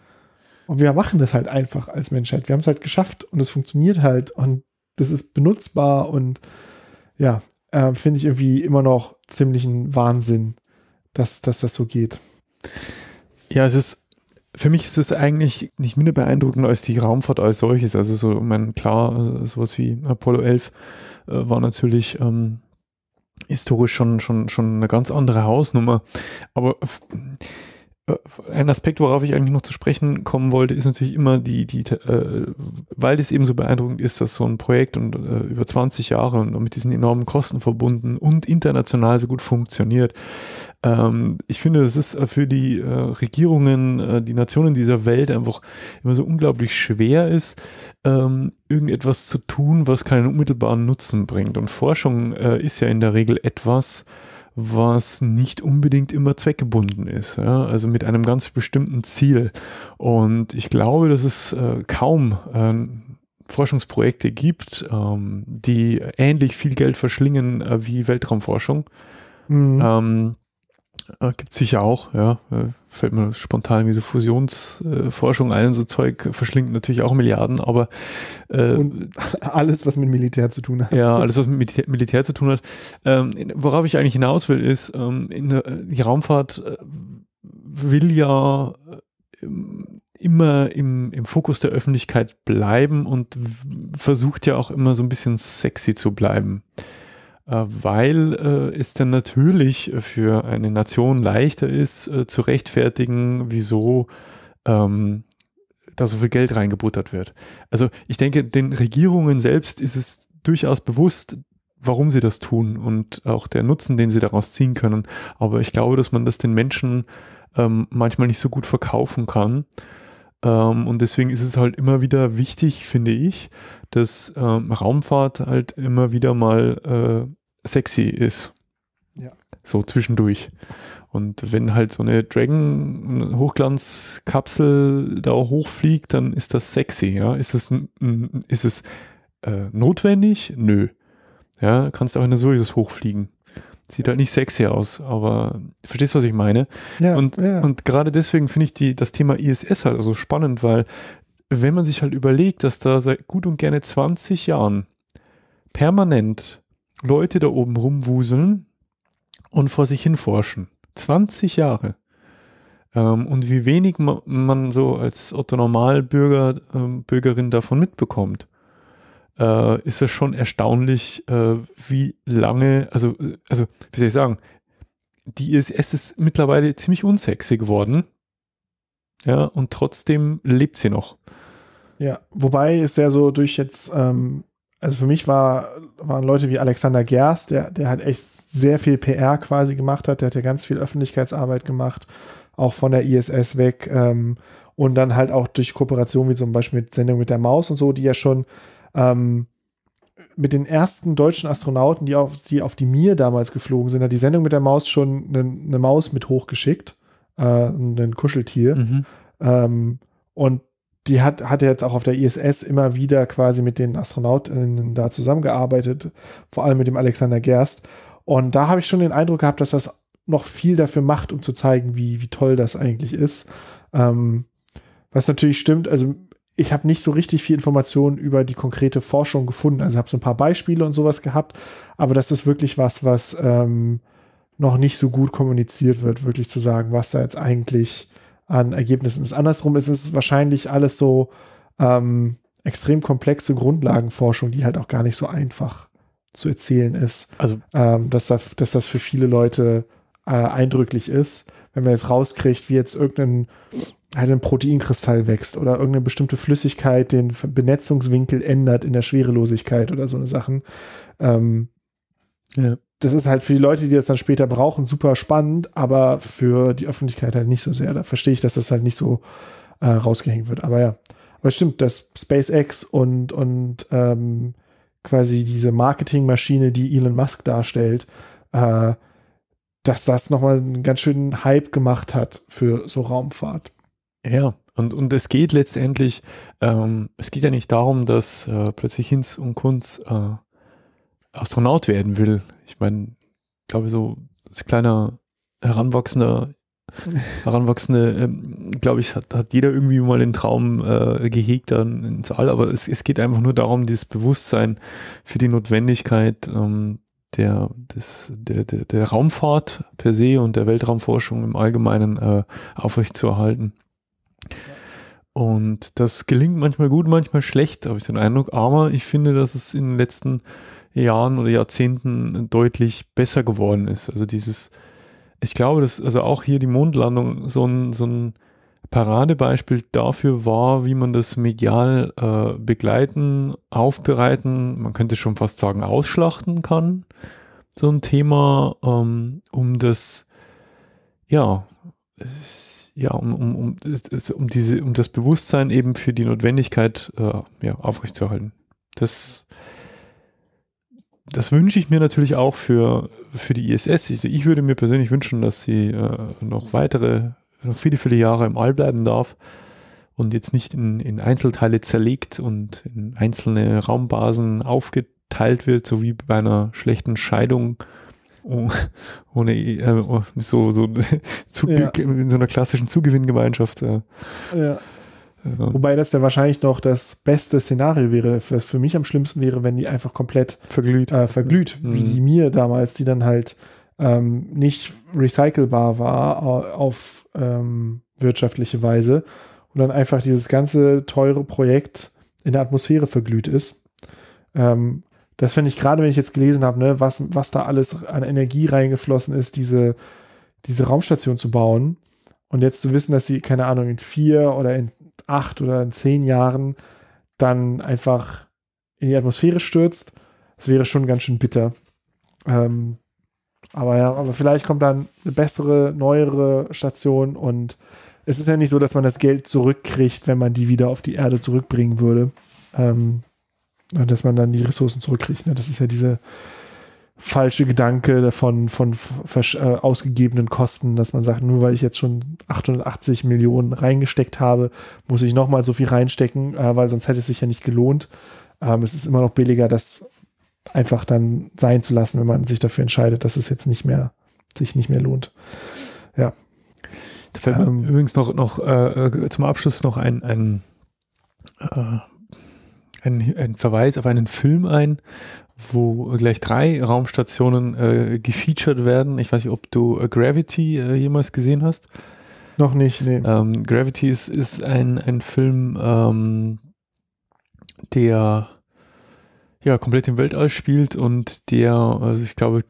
Und wir machen das halt einfach als Menschheit. Wir haben es halt geschafft und es funktioniert halt und das ist benutzbar und ja, finde ich irgendwie immer noch ziemlichen Wahnsinn, dass das so geht. Ja, es ist, für mich ist es eigentlich nicht minder beeindruckend als die Raumfahrt als solches. Also so, ich meine, klar, sowas wie Apollo 11 war natürlich historisch schon eine ganz andere Hausnummer. Aber ein Aspekt, worauf ich eigentlich noch zu sprechen kommen wollte, ist natürlich immer weil es eben so beeindruckend ist, dass so ein Projekt und über 20 Jahre und mit diesen enormen Kosten verbunden und international so gut funktioniert. Ich finde, das ist für die Regierungen, die Nationen dieser Welt einfach immer so unglaublich schwer ist, irgendetwas zu tun, was keinen unmittelbaren Nutzen bringt. Und Forschung ist ja in der Regel etwas, was nicht unbedingt immer zweckgebunden ist, ja? Also mit einem ganz bestimmten Ziel. Und ich glaube, dass es kaum Forschungsprojekte gibt, die ähnlich viel Geld verschlingen wie Weltraumforschung. Mhm. Gibt es sicher auch, ja. Fällt mir spontan wie so Fusionsforschung ein, so Zeug verschlingt natürlich auch Milliarden, aber und alles, was mit Militär zu tun hat. Ja, alles, was mit Militär zu tun hat. Worauf ich eigentlich hinaus will, ist, die Raumfahrt will ja immer im Fokus der Öffentlichkeit bleiben und versucht ja auch immer so ein bisschen sexy zu bleiben. Weil es dann natürlich für eine Nation leichter ist, zu rechtfertigen, wieso da so viel Geld reingebuttert wird. Also ich denke, den Regierungen selbst ist es durchaus bewusst, warum sie das tun und auch der Nutzen, den sie daraus ziehen können. Aber ich glaube, dass man das den Menschen manchmal nicht so gut verkaufen kann. Und deswegen ist es halt immer wieder wichtig, finde ich, dass Raumfahrt halt immer wieder mal sexy ist. Ja. So zwischendurch. Und wenn halt so eine Dragon-Hochglanzkapsel da hochfliegt, dann ist das sexy. Ja? Ist es notwendig? Nö. Ja, kannst auch in der Soyuz hochfliegen. Sieht halt nicht sexy aus, aber verstehst du, was ich meine? Ja, und gerade deswegen finde ich das Thema ISS halt so spannend, weil wenn man sich halt überlegt, dass da seit gut und gerne 20 Jahren permanent Leute da oben rumwuseln und vor sich hin forschen. 20 Jahre. Und wie wenig man so als Otto-Normalbürger, Bürgerin davon mitbekommt. Ist es schon erstaunlich, wie lange, also wie soll ich sagen, die ISS ist mittlerweile ziemlich unsexy geworden, ja, und trotzdem lebt sie noch. Ja, wobei ist ja so durch jetzt, also für mich waren Leute wie Alexander Gerst, der halt echt sehr viel PR quasi gemacht hat, der hat ja ganz viel Öffentlichkeitsarbeit gemacht, auch von der ISS weg, und dann halt auch durch Kooperationen wie zum Beispiel mit Sendung mit der Maus und so, die ja schon mit den ersten deutschen Astronauten, die auf die MIR damals geflogen sind, hat die Sendung mit der Maus schon eine Maus mit hochgeschickt, ein Kuscheltier. Mhm. Und die hat jetzt auch auf der ISS immer wieder quasi mit den Astronautinnen da zusammengearbeitet, vor allem mit dem Alexander Gerst. Und da habe ich schon den Eindruck gehabt, dass das noch viel dafür macht, um zu zeigen, wie toll das eigentlich ist. Was natürlich stimmt, also ich habe nicht so richtig viel Informationen über die konkrete Forschung gefunden. Also habe so ein paar Beispiele und sowas gehabt. Aber das ist wirklich was noch nicht so gut kommuniziert wird, wirklich zu sagen, was da jetzt eigentlich an Ergebnissen ist. Andersrum ist es wahrscheinlich alles so extrem komplexe Grundlagenforschung, die halt auch gar nicht so einfach zu erzählen ist. Also dass das für viele Leute eindrücklich ist. Wenn man jetzt rauskriegt, wie jetzt ein Proteinkristall wächst oder irgendeine bestimmte Flüssigkeit den Benetzungswinkel ändert in der Schwerelosigkeit oder so eine Sachen. Ja. Das ist halt für die Leute, die das dann später brauchen, super spannend, aber für die Öffentlichkeit halt nicht so sehr. Da verstehe ich, dass das halt nicht so rausgehängt wird. Aber ja, aber stimmt, dass SpaceX und quasi diese Marketingmaschine, die Elon Musk darstellt, dass das nochmal einen ganz schönen Hype gemacht hat für so Raumfahrt. Ja, und es geht letztendlich, es geht ja nicht darum, dass plötzlich Hinz und Kunz Astronaut werden will. Ich meine, ich glaube, so als kleiner Heranwachsende, glaube ich, hat jeder irgendwie mal den Traum gehegt dann ins All, aber es geht einfach nur darum, dieses Bewusstsein für die Notwendigkeit, der Raumfahrt per se und der Weltraumforschung im Allgemeinen aufrechtzuerhalten. Ja. Und das gelingt manchmal gut, manchmal schlecht, habe ich den Eindruck. Aber ich finde, dass es in den letzten Jahren oder Jahrzehnten deutlich besser geworden ist. Also dieses, ich glaube, dass also auch hier die Mondlandung so ein Paradebeispiel dafür war, wie man das medial begleiten, aufbereiten, man könnte schon fast sagen ausschlachten kann, so ein Thema, um das, um das Bewusstsein eben für die Notwendigkeit aufrechtzuerhalten. Das wünsche ich mir natürlich auch für die ISS. Ich würde mir persönlich wünschen, dass sie noch viele Jahre im All bleiben darf und jetzt nicht in Einzelteile zerlegt und in einzelne Raumbasen aufgeteilt wird, so wie bei einer schlechten Scheidung in so einer klassischen Zugewinngemeinschaft. Ja. Wobei das ja wahrscheinlich noch das beste Szenario wäre. Was für mich am schlimmsten wäre, wenn die einfach komplett verglüht wie die MIR damals, die dann halt nicht recycelbar war auf wirtschaftliche Weise und dann einfach dieses ganze teure Projekt in der Atmosphäre verglüht ist. Das finde ich, gerade wenn ich jetzt gelesen habe, ne, was da alles an Energie reingeflossen ist, diese Raumstation zu bauen und jetzt zu wissen, dass sie, keine Ahnung, in 4 oder in 8 oder in 10 Jahren dann einfach in die Atmosphäre stürzt, das wäre schon ganz schön bitter. Aber vielleicht kommt dann eine bessere, neuere Station und es ist ja nicht so, dass man das Geld zurückkriegt, wenn man die wieder auf die Erde zurückbringen würde. Und dass man dann die Ressourcen zurückkriegt. Ne? Das ist ja dieser falsche Gedanke davon, von ausgegebenen Kosten, dass man sagt, nur weil ich jetzt schon 880 Millionen reingesteckt habe, muss ich nochmal so viel reinstecken, weil sonst hätte es sich ja nicht gelohnt. Es ist immer noch billiger, dass einfach dann sein zu lassen, wenn man sich dafür entscheidet, dass es jetzt sich nicht mehr lohnt. Ja. Da fällt mir übrigens noch zum Abschluss noch ein Verweis auf einen Film ein, wo gleich 3 Raumstationen gefeatured werden. Ich weiß nicht, ob du Gravity jemals gesehen hast. Noch nicht, nee. Gravity ist ein Film, der komplett im Weltall spielt und der, also ich glaube,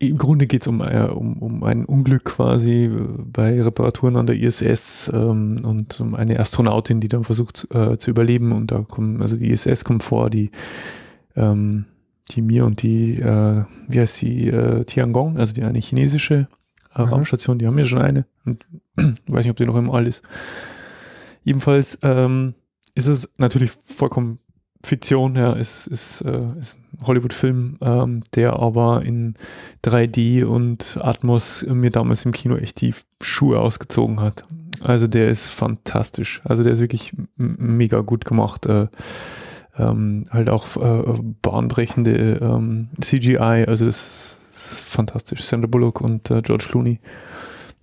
im Grunde geht es um ein Unglück quasi bei Reparaturen an der ISS und um eine Astronautin, die dann versucht zu überleben, und da kommen, also die ISS kommt vor, die MIR und die, wie heißt sie, Tiangong, also die eine chinesische Raumstation, die haben ja schon eine, und ich weiß nicht, ob die noch im All ist. Jedenfalls ist es natürlich vollkommen Fiktion, ja, ist ein Hollywood-Film, der aber in 3D und Atmos mir damals im Kino echt die Schuhe ausgezogen hat. Also der ist fantastisch. Also der ist wirklich mega gut gemacht. Halt auch bahnbrechende CGI. Also das ist fantastisch. Sandra Bullock und George Clooney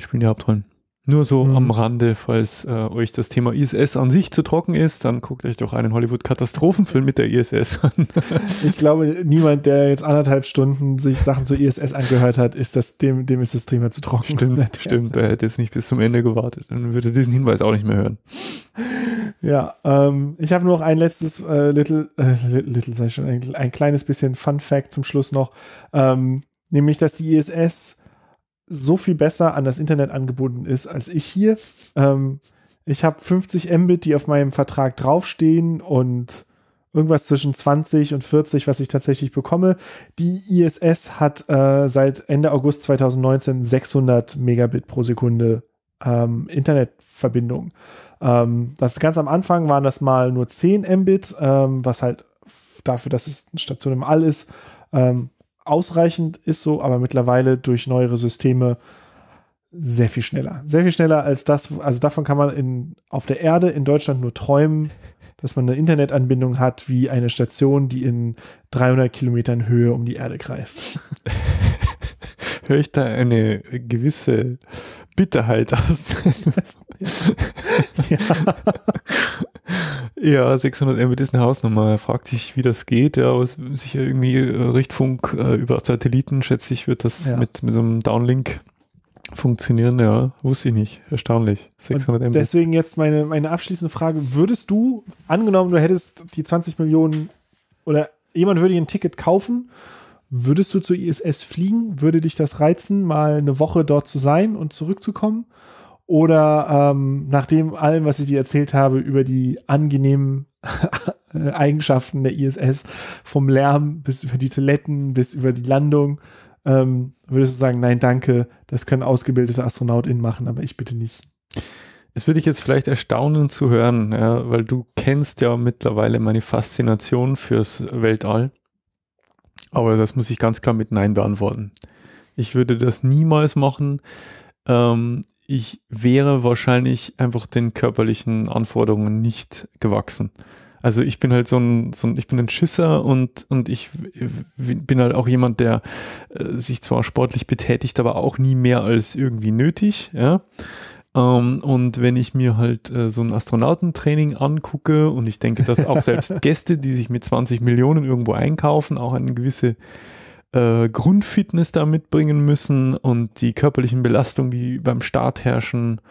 spielen die Hauptrollen. Nur so am Rande, falls euch das Thema ISS an sich zu trocken ist, dann guckt euch doch einen Hollywood-Katastrophenfilm mit der ISS an. Ich glaube, niemand, der jetzt anderthalb Stunden sich Sachen zur ISS angehört hat, ist dem ist das Thema zu trocken. Stimmt. Er hätte jetzt nicht bis zum Ende gewartet. Dann würde er diesen Hinweis auch nicht mehr hören. Ja, ich habe nur noch ein letztes ein kleines bisschen Fun-Fact zum Schluss noch. Nämlich, dass die ISS so viel besser an das Internet angebunden ist als ich hier. Ich habe 50 Mbit, die auf meinem Vertrag draufstehen, und irgendwas zwischen 20 und 40, was ich tatsächlich bekomme. Die ISS hat seit Ende August 2019 600 Megabit pro Sekunde Internetverbindung. Das ganz am Anfang waren das mal nur 10 Mbit, was halt dafür, dass es eine Station im All ist, ausreichend ist, so, aber mittlerweile durch neuere Systeme sehr viel schneller. Sehr viel schneller als das, also davon kann man auf der Erde in Deutschland nur träumen, dass man eine Internetanbindung hat wie eine Station, die in 300 Kilometern Höhe um die Erde kreist. Höre ich da eine gewisse Bitterheit aus? Ja. Ja, 600 Mbit ist eine Hausnummer. Er fragt sich, wie das geht. Ja, aber es ist sicher irgendwie Richtfunk über Satelliten, schätze ich, wird das mit so einem Downlink funktionieren. Ja, wusste ich nicht. Erstaunlich. 600 Mbit. Deswegen jetzt meine abschließende Frage. Würdest du, angenommen du hättest die 20 Millionen oder jemand würde dir ein Ticket kaufen, würdest du zur ISS fliegen? Würde dich das reizen, mal eine Woche dort zu sein und zurückzukommen? Oder nach dem allem, was ich dir erzählt habe, über die angenehmen Eigenschaften der ISS, vom Lärm bis über die Toiletten, bis über die Landung, würdest du sagen, nein, danke, das können ausgebildete AstronautInnen machen, aber ich bitte nicht. Es würde ich jetzt vielleicht erstaunen zu hören, ja, weil du kennst ja mittlerweile meine Faszination fürs Weltall. Aber das muss ich ganz klar mit Nein beantworten. Ich würde das niemals machen. Ich wäre wahrscheinlich einfach den körperlichen Anforderungen nicht gewachsen. Also ich bin halt so ein Schisser und ich bin halt auch jemand, der sich zwar sportlich betätigt, aber auch nie mehr als irgendwie nötig, ja. Und wenn ich mir halt so ein Astronautentraining angucke und ich denke, dass auch selbst Gäste, die sich mit 20 Millionen irgendwo einkaufen, auch eine gewisse Grundfitness da mitbringen müssen und die körperlichen Belastungen, die beim Start herrschen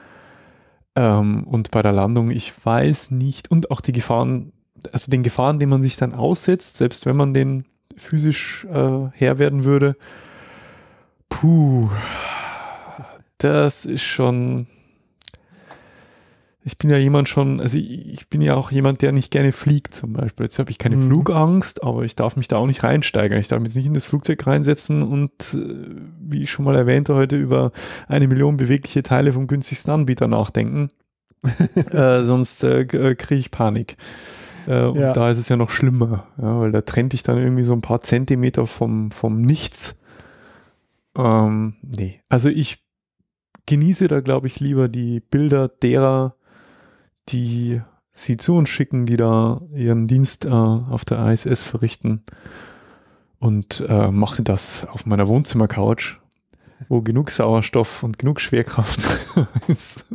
und bei der Landung, ich weiß nicht, und auch die Gefahren, also den Gefahren, denen man sich dann aussetzt, selbst wenn man den physisch Herr werden würde, puh, das ist schon, ich bin ja jemand schon, also ich bin ja auch jemand, der nicht gerne fliegt zum Beispiel. Jetzt habe ich keine Flugangst, aber ich darf mich da auch nicht reinsteigern. Ich darf mich jetzt nicht in das Flugzeug reinsetzen und, wie ich schon mal erwähnte, heute über 1 Million bewegliche Teile vom günstigsten Anbieter nachdenken. Sonst kriege ich Panik. Und da ist es ja noch schlimmer, ja, weil da trennt ich dann irgendwie so ein paar Zentimeter vom Nichts. Nee, also ich genieße da, glaube ich, lieber die Bilder derer, die sie zu uns schicken, die da ihren Dienst auf der ISS verrichten, und machte das auf meiner Wohnzimmercouch, wo genug Sauerstoff und genug Schwerkraft ist.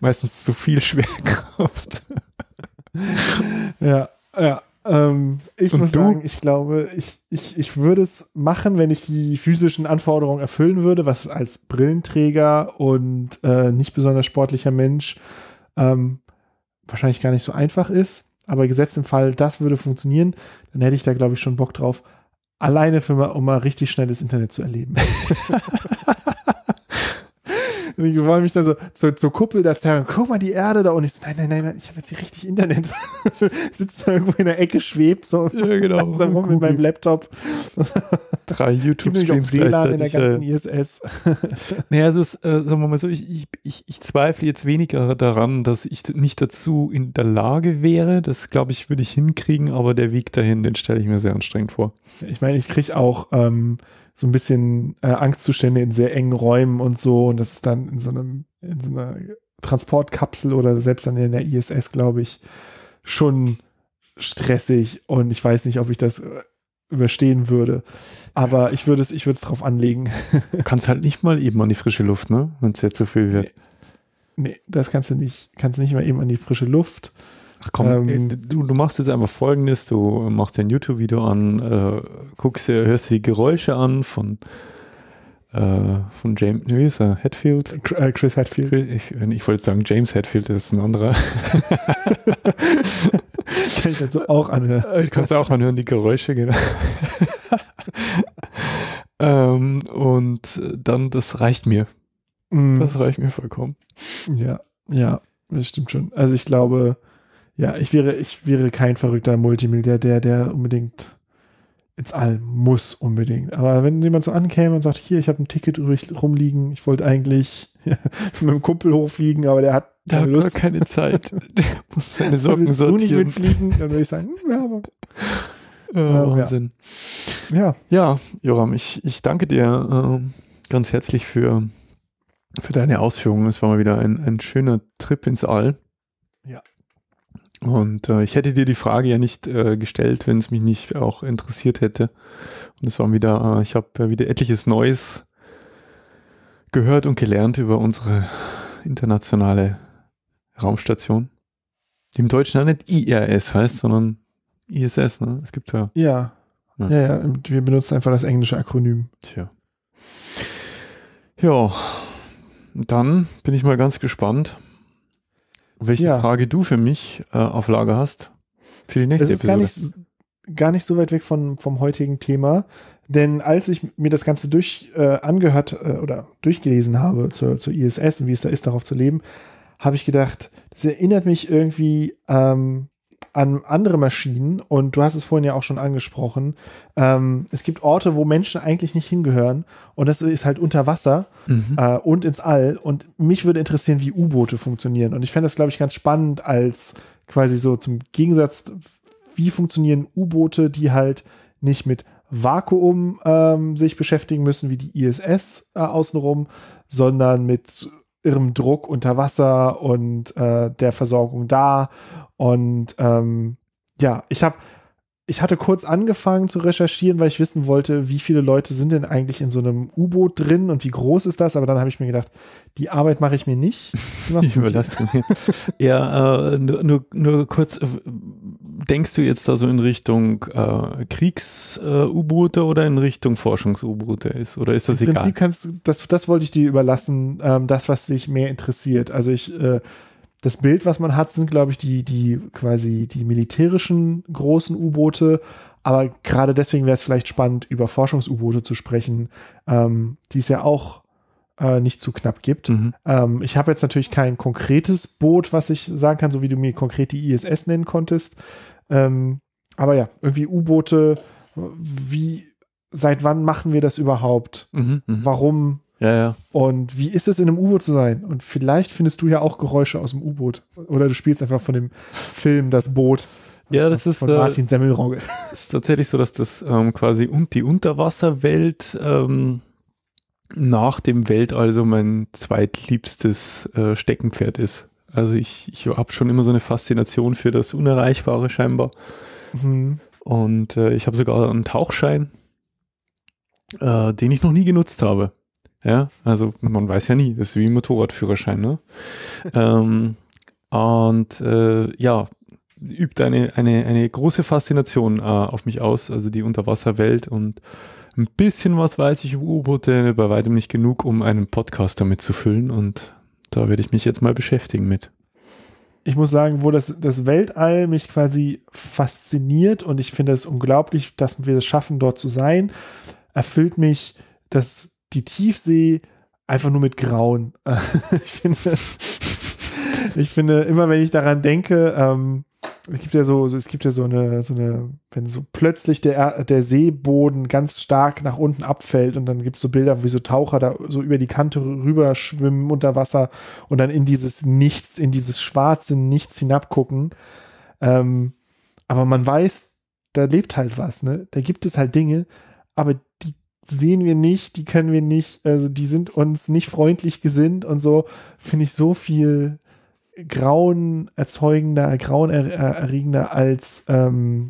Meistens zu viel Schwerkraft. Ja, ja. Ich und muss du? Sagen, ich glaube, ich würde es machen, wenn ich die physischen Anforderungen erfüllen würde, was als Brillenträger und nicht besonders sportlicher Mensch wahrscheinlich gar nicht so einfach ist, aber gesetzt im Fall, das würde funktionieren, dann hätte ich da, glaube ich, schon Bock drauf, alleine, um mal richtig schnelles Internet zu erleben. Und ich wollte mich dann so zur Kuppel da sagen, guck mal die Erde da, und ich so, nein, ich habe jetzt hier richtig Internet. Sitzt da irgendwo in der Ecke, schwebt so, ja, genau, langsam rum mit meinem Laptop. 3 YouTube-Streams WLAN in der ganzen ISS. Naja, es ist, sagen wir mal so, ich zweifle jetzt weniger daran, dass ich nicht dazu in der Lage wäre. Das, glaube ich, würde ich hinkriegen, aber der Weg dahin, den stelle ich mir sehr anstrengend vor. Ich meine, ich kriege auch so ein bisschen Angstzustände in sehr engen Räumen und so, und das ist dann in so einer Transportkapsel oder selbst dann in der ISS, glaube ich, schon stressig, und ich weiß nicht, ob ich das überstehen würde, aber ich würde es drauf anlegen. Du kannst halt nicht mal eben an die frische Luft, ne? Wenn es jetzt zu viel wird. Nee, das kannst du nicht. Kannst nicht mal eben an die frische Luft. Ach komm, du machst jetzt einfach Folgendes, du machst dir ein YouTube-Video an, hörst dir die Geräusche an von James, wie ist er? Hadfield? Chris Hadfield. Ich wollte sagen James Hadfield, das ist ein anderer. Kann ich also auch anhören. Ich kann es auch anhören, die Geräusche, genau. Und dann, das reicht mir. Mm. Das reicht mir vollkommen. Ja, das stimmt schon. Also ich glaube, ja, ich wäre kein verrückter Multimilliardär, der unbedingt ins All muss unbedingt. Aber wenn jemand so ankäme und sagt, hier, ich habe ein Ticket rumliegen, ich wollte eigentlich mit dem Kumpel hochfliegen, aber der hat keine Lust. Gar keine Zeit. Der muss seine Socken sortieren. Nicht mitfliegen, dann würde ich sagen, ja, aber Wahnsinn. Ja. Ja, Joram, ich danke dir ganz herzlich für deine Ausführungen. Es war mal wieder ein schöner Trip ins All. Ja. Und ich hätte dir die Frage ja nicht gestellt, wenn es mich nicht auch interessiert hätte. Und es war wieder, ich habe wieder etliches Neues gehört und gelernt über unsere internationale Raumstation. Die im Deutschen auch nicht IRS heißt, sondern ISS, ne? Es gibt ja... Ja. Ja, ja, ja. Wir benutzen einfach das englische Akronym. Tja. Ja, dann bin ich mal ganz gespannt, welche Frage du für mich auf Lager hast für die nächste Episode. Das ist gar nicht so weit weg vom heutigen Thema, denn als ich mir das Ganze durchgelesen habe zur ISS und wie es da ist, darauf zu leben, habe ich gedacht, das erinnert mich irgendwie an andere Maschinen, und du hast es vorhin ja auch schon angesprochen, es gibt Orte, wo Menschen eigentlich nicht hingehören, und das ist halt unter Wasser und ins All, und mich würde interessieren, wie U-Boote funktionieren, und ich fände das, glaube ich, ganz spannend als quasi so zum Gegensatz, wie funktionieren U-Boote, die halt nicht mit Vakuum sich beschäftigen müssen, wie die ISS außenrum, sondern mit irrem Druck unter Wasser und der Versorgung da. Und ja, ich hatte kurz angefangen zu recherchieren, weil ich wissen wollte, wie viele Leute sind denn eigentlich in so einem U-Boot drin und wie groß ist das? Aber dann habe ich mir gedacht, die Arbeit mache ich mir nicht. Ich überlasse mir. Ja, nur kurz, denkst du jetzt da so in Richtung Kriegs-U-Boote oder in Richtung Forschungs-U-Boote ist? Oder ist das egal? Im Prinzip das wollte ich dir überlassen, das, was dich mehr interessiert. Also das Bild, was man hat, sind, glaube ich, die militärischen großen U-Boote. Aber gerade deswegen wäre es vielleicht spannend, über Forschungs-U-Boote zu sprechen, die es ja auch nicht zu knapp gibt. Ich habe jetzt natürlich kein konkretes Boot, was ich sagen kann, so wie du mir konkret die ISS nennen konntest. Aber ja, irgendwie U-Boote, seit wann machen wir das überhaupt? Warum? Ja, ja. Und wie ist es, in einem U-Boot zu sein? Und vielleicht findest du ja auch Geräusche aus dem U-Boot. Oder du spielst einfach von dem Film Das Boot von Martin Semmelrogge. Es ist tatsächlich so, dass das quasi die Unterwasserwelt nach dem Weltall so mein zweitliebstes Steckenpferd ist. Also ich habe schon immer so eine Faszination für das Unerreichbare scheinbar. Und ich habe sogar einen Tauchschein, den ich noch nie genutzt habe. Ja, also man weiß ja nie, das ist wie ein Motorradführerschein, ne? Ja, übt eine große Faszination auf mich aus, also die Unterwasserwelt, und ein bisschen was weiß ich über U-Boote, bei weitem nicht genug, um einen Podcast damit zu füllen, und da werde ich mich jetzt mal beschäftigen mit. Ich muss sagen, wo das Weltall mich quasi fasziniert, und ich finde es unglaublich, dass wir es schaffen, dort zu sein, erfüllt mich die Tiefsee einfach nur mit Grauen. Ich finde, immer wenn ich daran denke, wenn so plötzlich der Seeboden ganz stark nach unten abfällt, und dann gibt es so Bilder, wie so Taucher da so über die Kante rüber schwimmen unter Wasser und dann in dieses Nichts, in dieses schwarze Nichts hinabgucken. Aber man weiß, da lebt halt was, ne? Da gibt es halt Dinge, aber die sehen wir nicht, die können wir nicht, also die sind uns nicht freundlich gesinnt, und so finde ich so viel grauenerregender als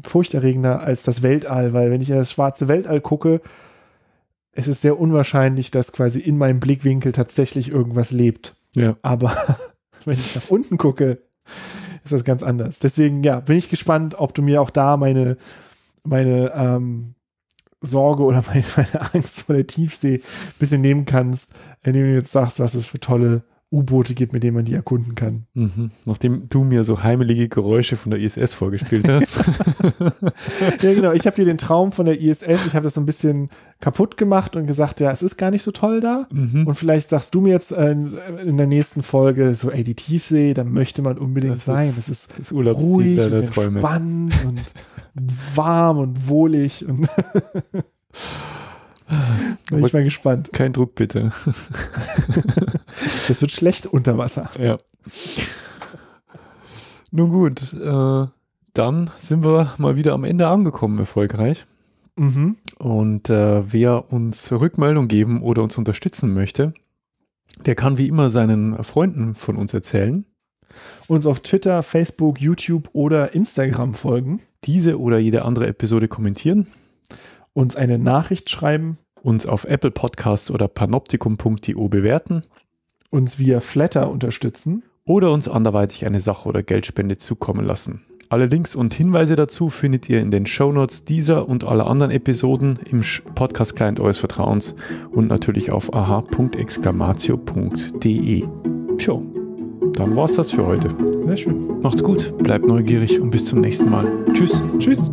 furchterregender als das Weltall, weil wenn ich in das schwarze Weltall gucke, es ist sehr unwahrscheinlich, dass quasi in meinem Blickwinkel tatsächlich irgendwas lebt. Ja. Aber wenn ich nach unten gucke, ist das ganz anders. Deswegen, ja, bin ich gespannt, ob du mir auch da meine Sorge oder meine Angst vor der Tiefsee ein bisschen nehmen kannst, indem du jetzt sagst, was es für tolle U-Boote gibt, mit denen man die erkunden kann. Nachdem du mir so heimelige Geräusche von der ISS vorgespielt hast. Ja, genau. Ich habe dir den Traum von der ISS, ich habe das so ein bisschen kaputt gemacht und gesagt, ja, es ist gar nicht so toll da. Und vielleicht sagst du mir jetzt in der nächsten Folge so, ey, die Tiefsee, da möchte man unbedingt sein. Das ist das ruhig und entspannt und warm und wohlig. Und bin ich mal gespannt. Kein Druck, bitte. Das wird schlecht unter Wasser. Ja. Nun gut, dann sind wir mal wieder am Ende angekommen, erfolgreich. Und wer uns Rückmeldung geben oder uns unterstützen möchte, der kann wie immer seinen Freunden von uns erzählen. Uns auf Twitter, Facebook, YouTube oder Instagram folgen. Diese oder jede andere Episode kommentieren. Uns eine Nachricht schreiben. Uns auf Apple Podcasts oder panoptikum.de bewerten. Uns via Flatter unterstützen. oder uns anderweitig eine Sache- oder Geldspende zukommen lassen. Alle Links und Hinweise dazu findet ihr in den Shownotes dieser und aller anderen Episoden im Podcast-Client eures Vertrauens und natürlich auf aha.exclamatio.de. Tja, dann war's das für heute. Sehr schön. Macht's gut, bleibt neugierig und bis zum nächsten Mal. Tschüss. Tschüss.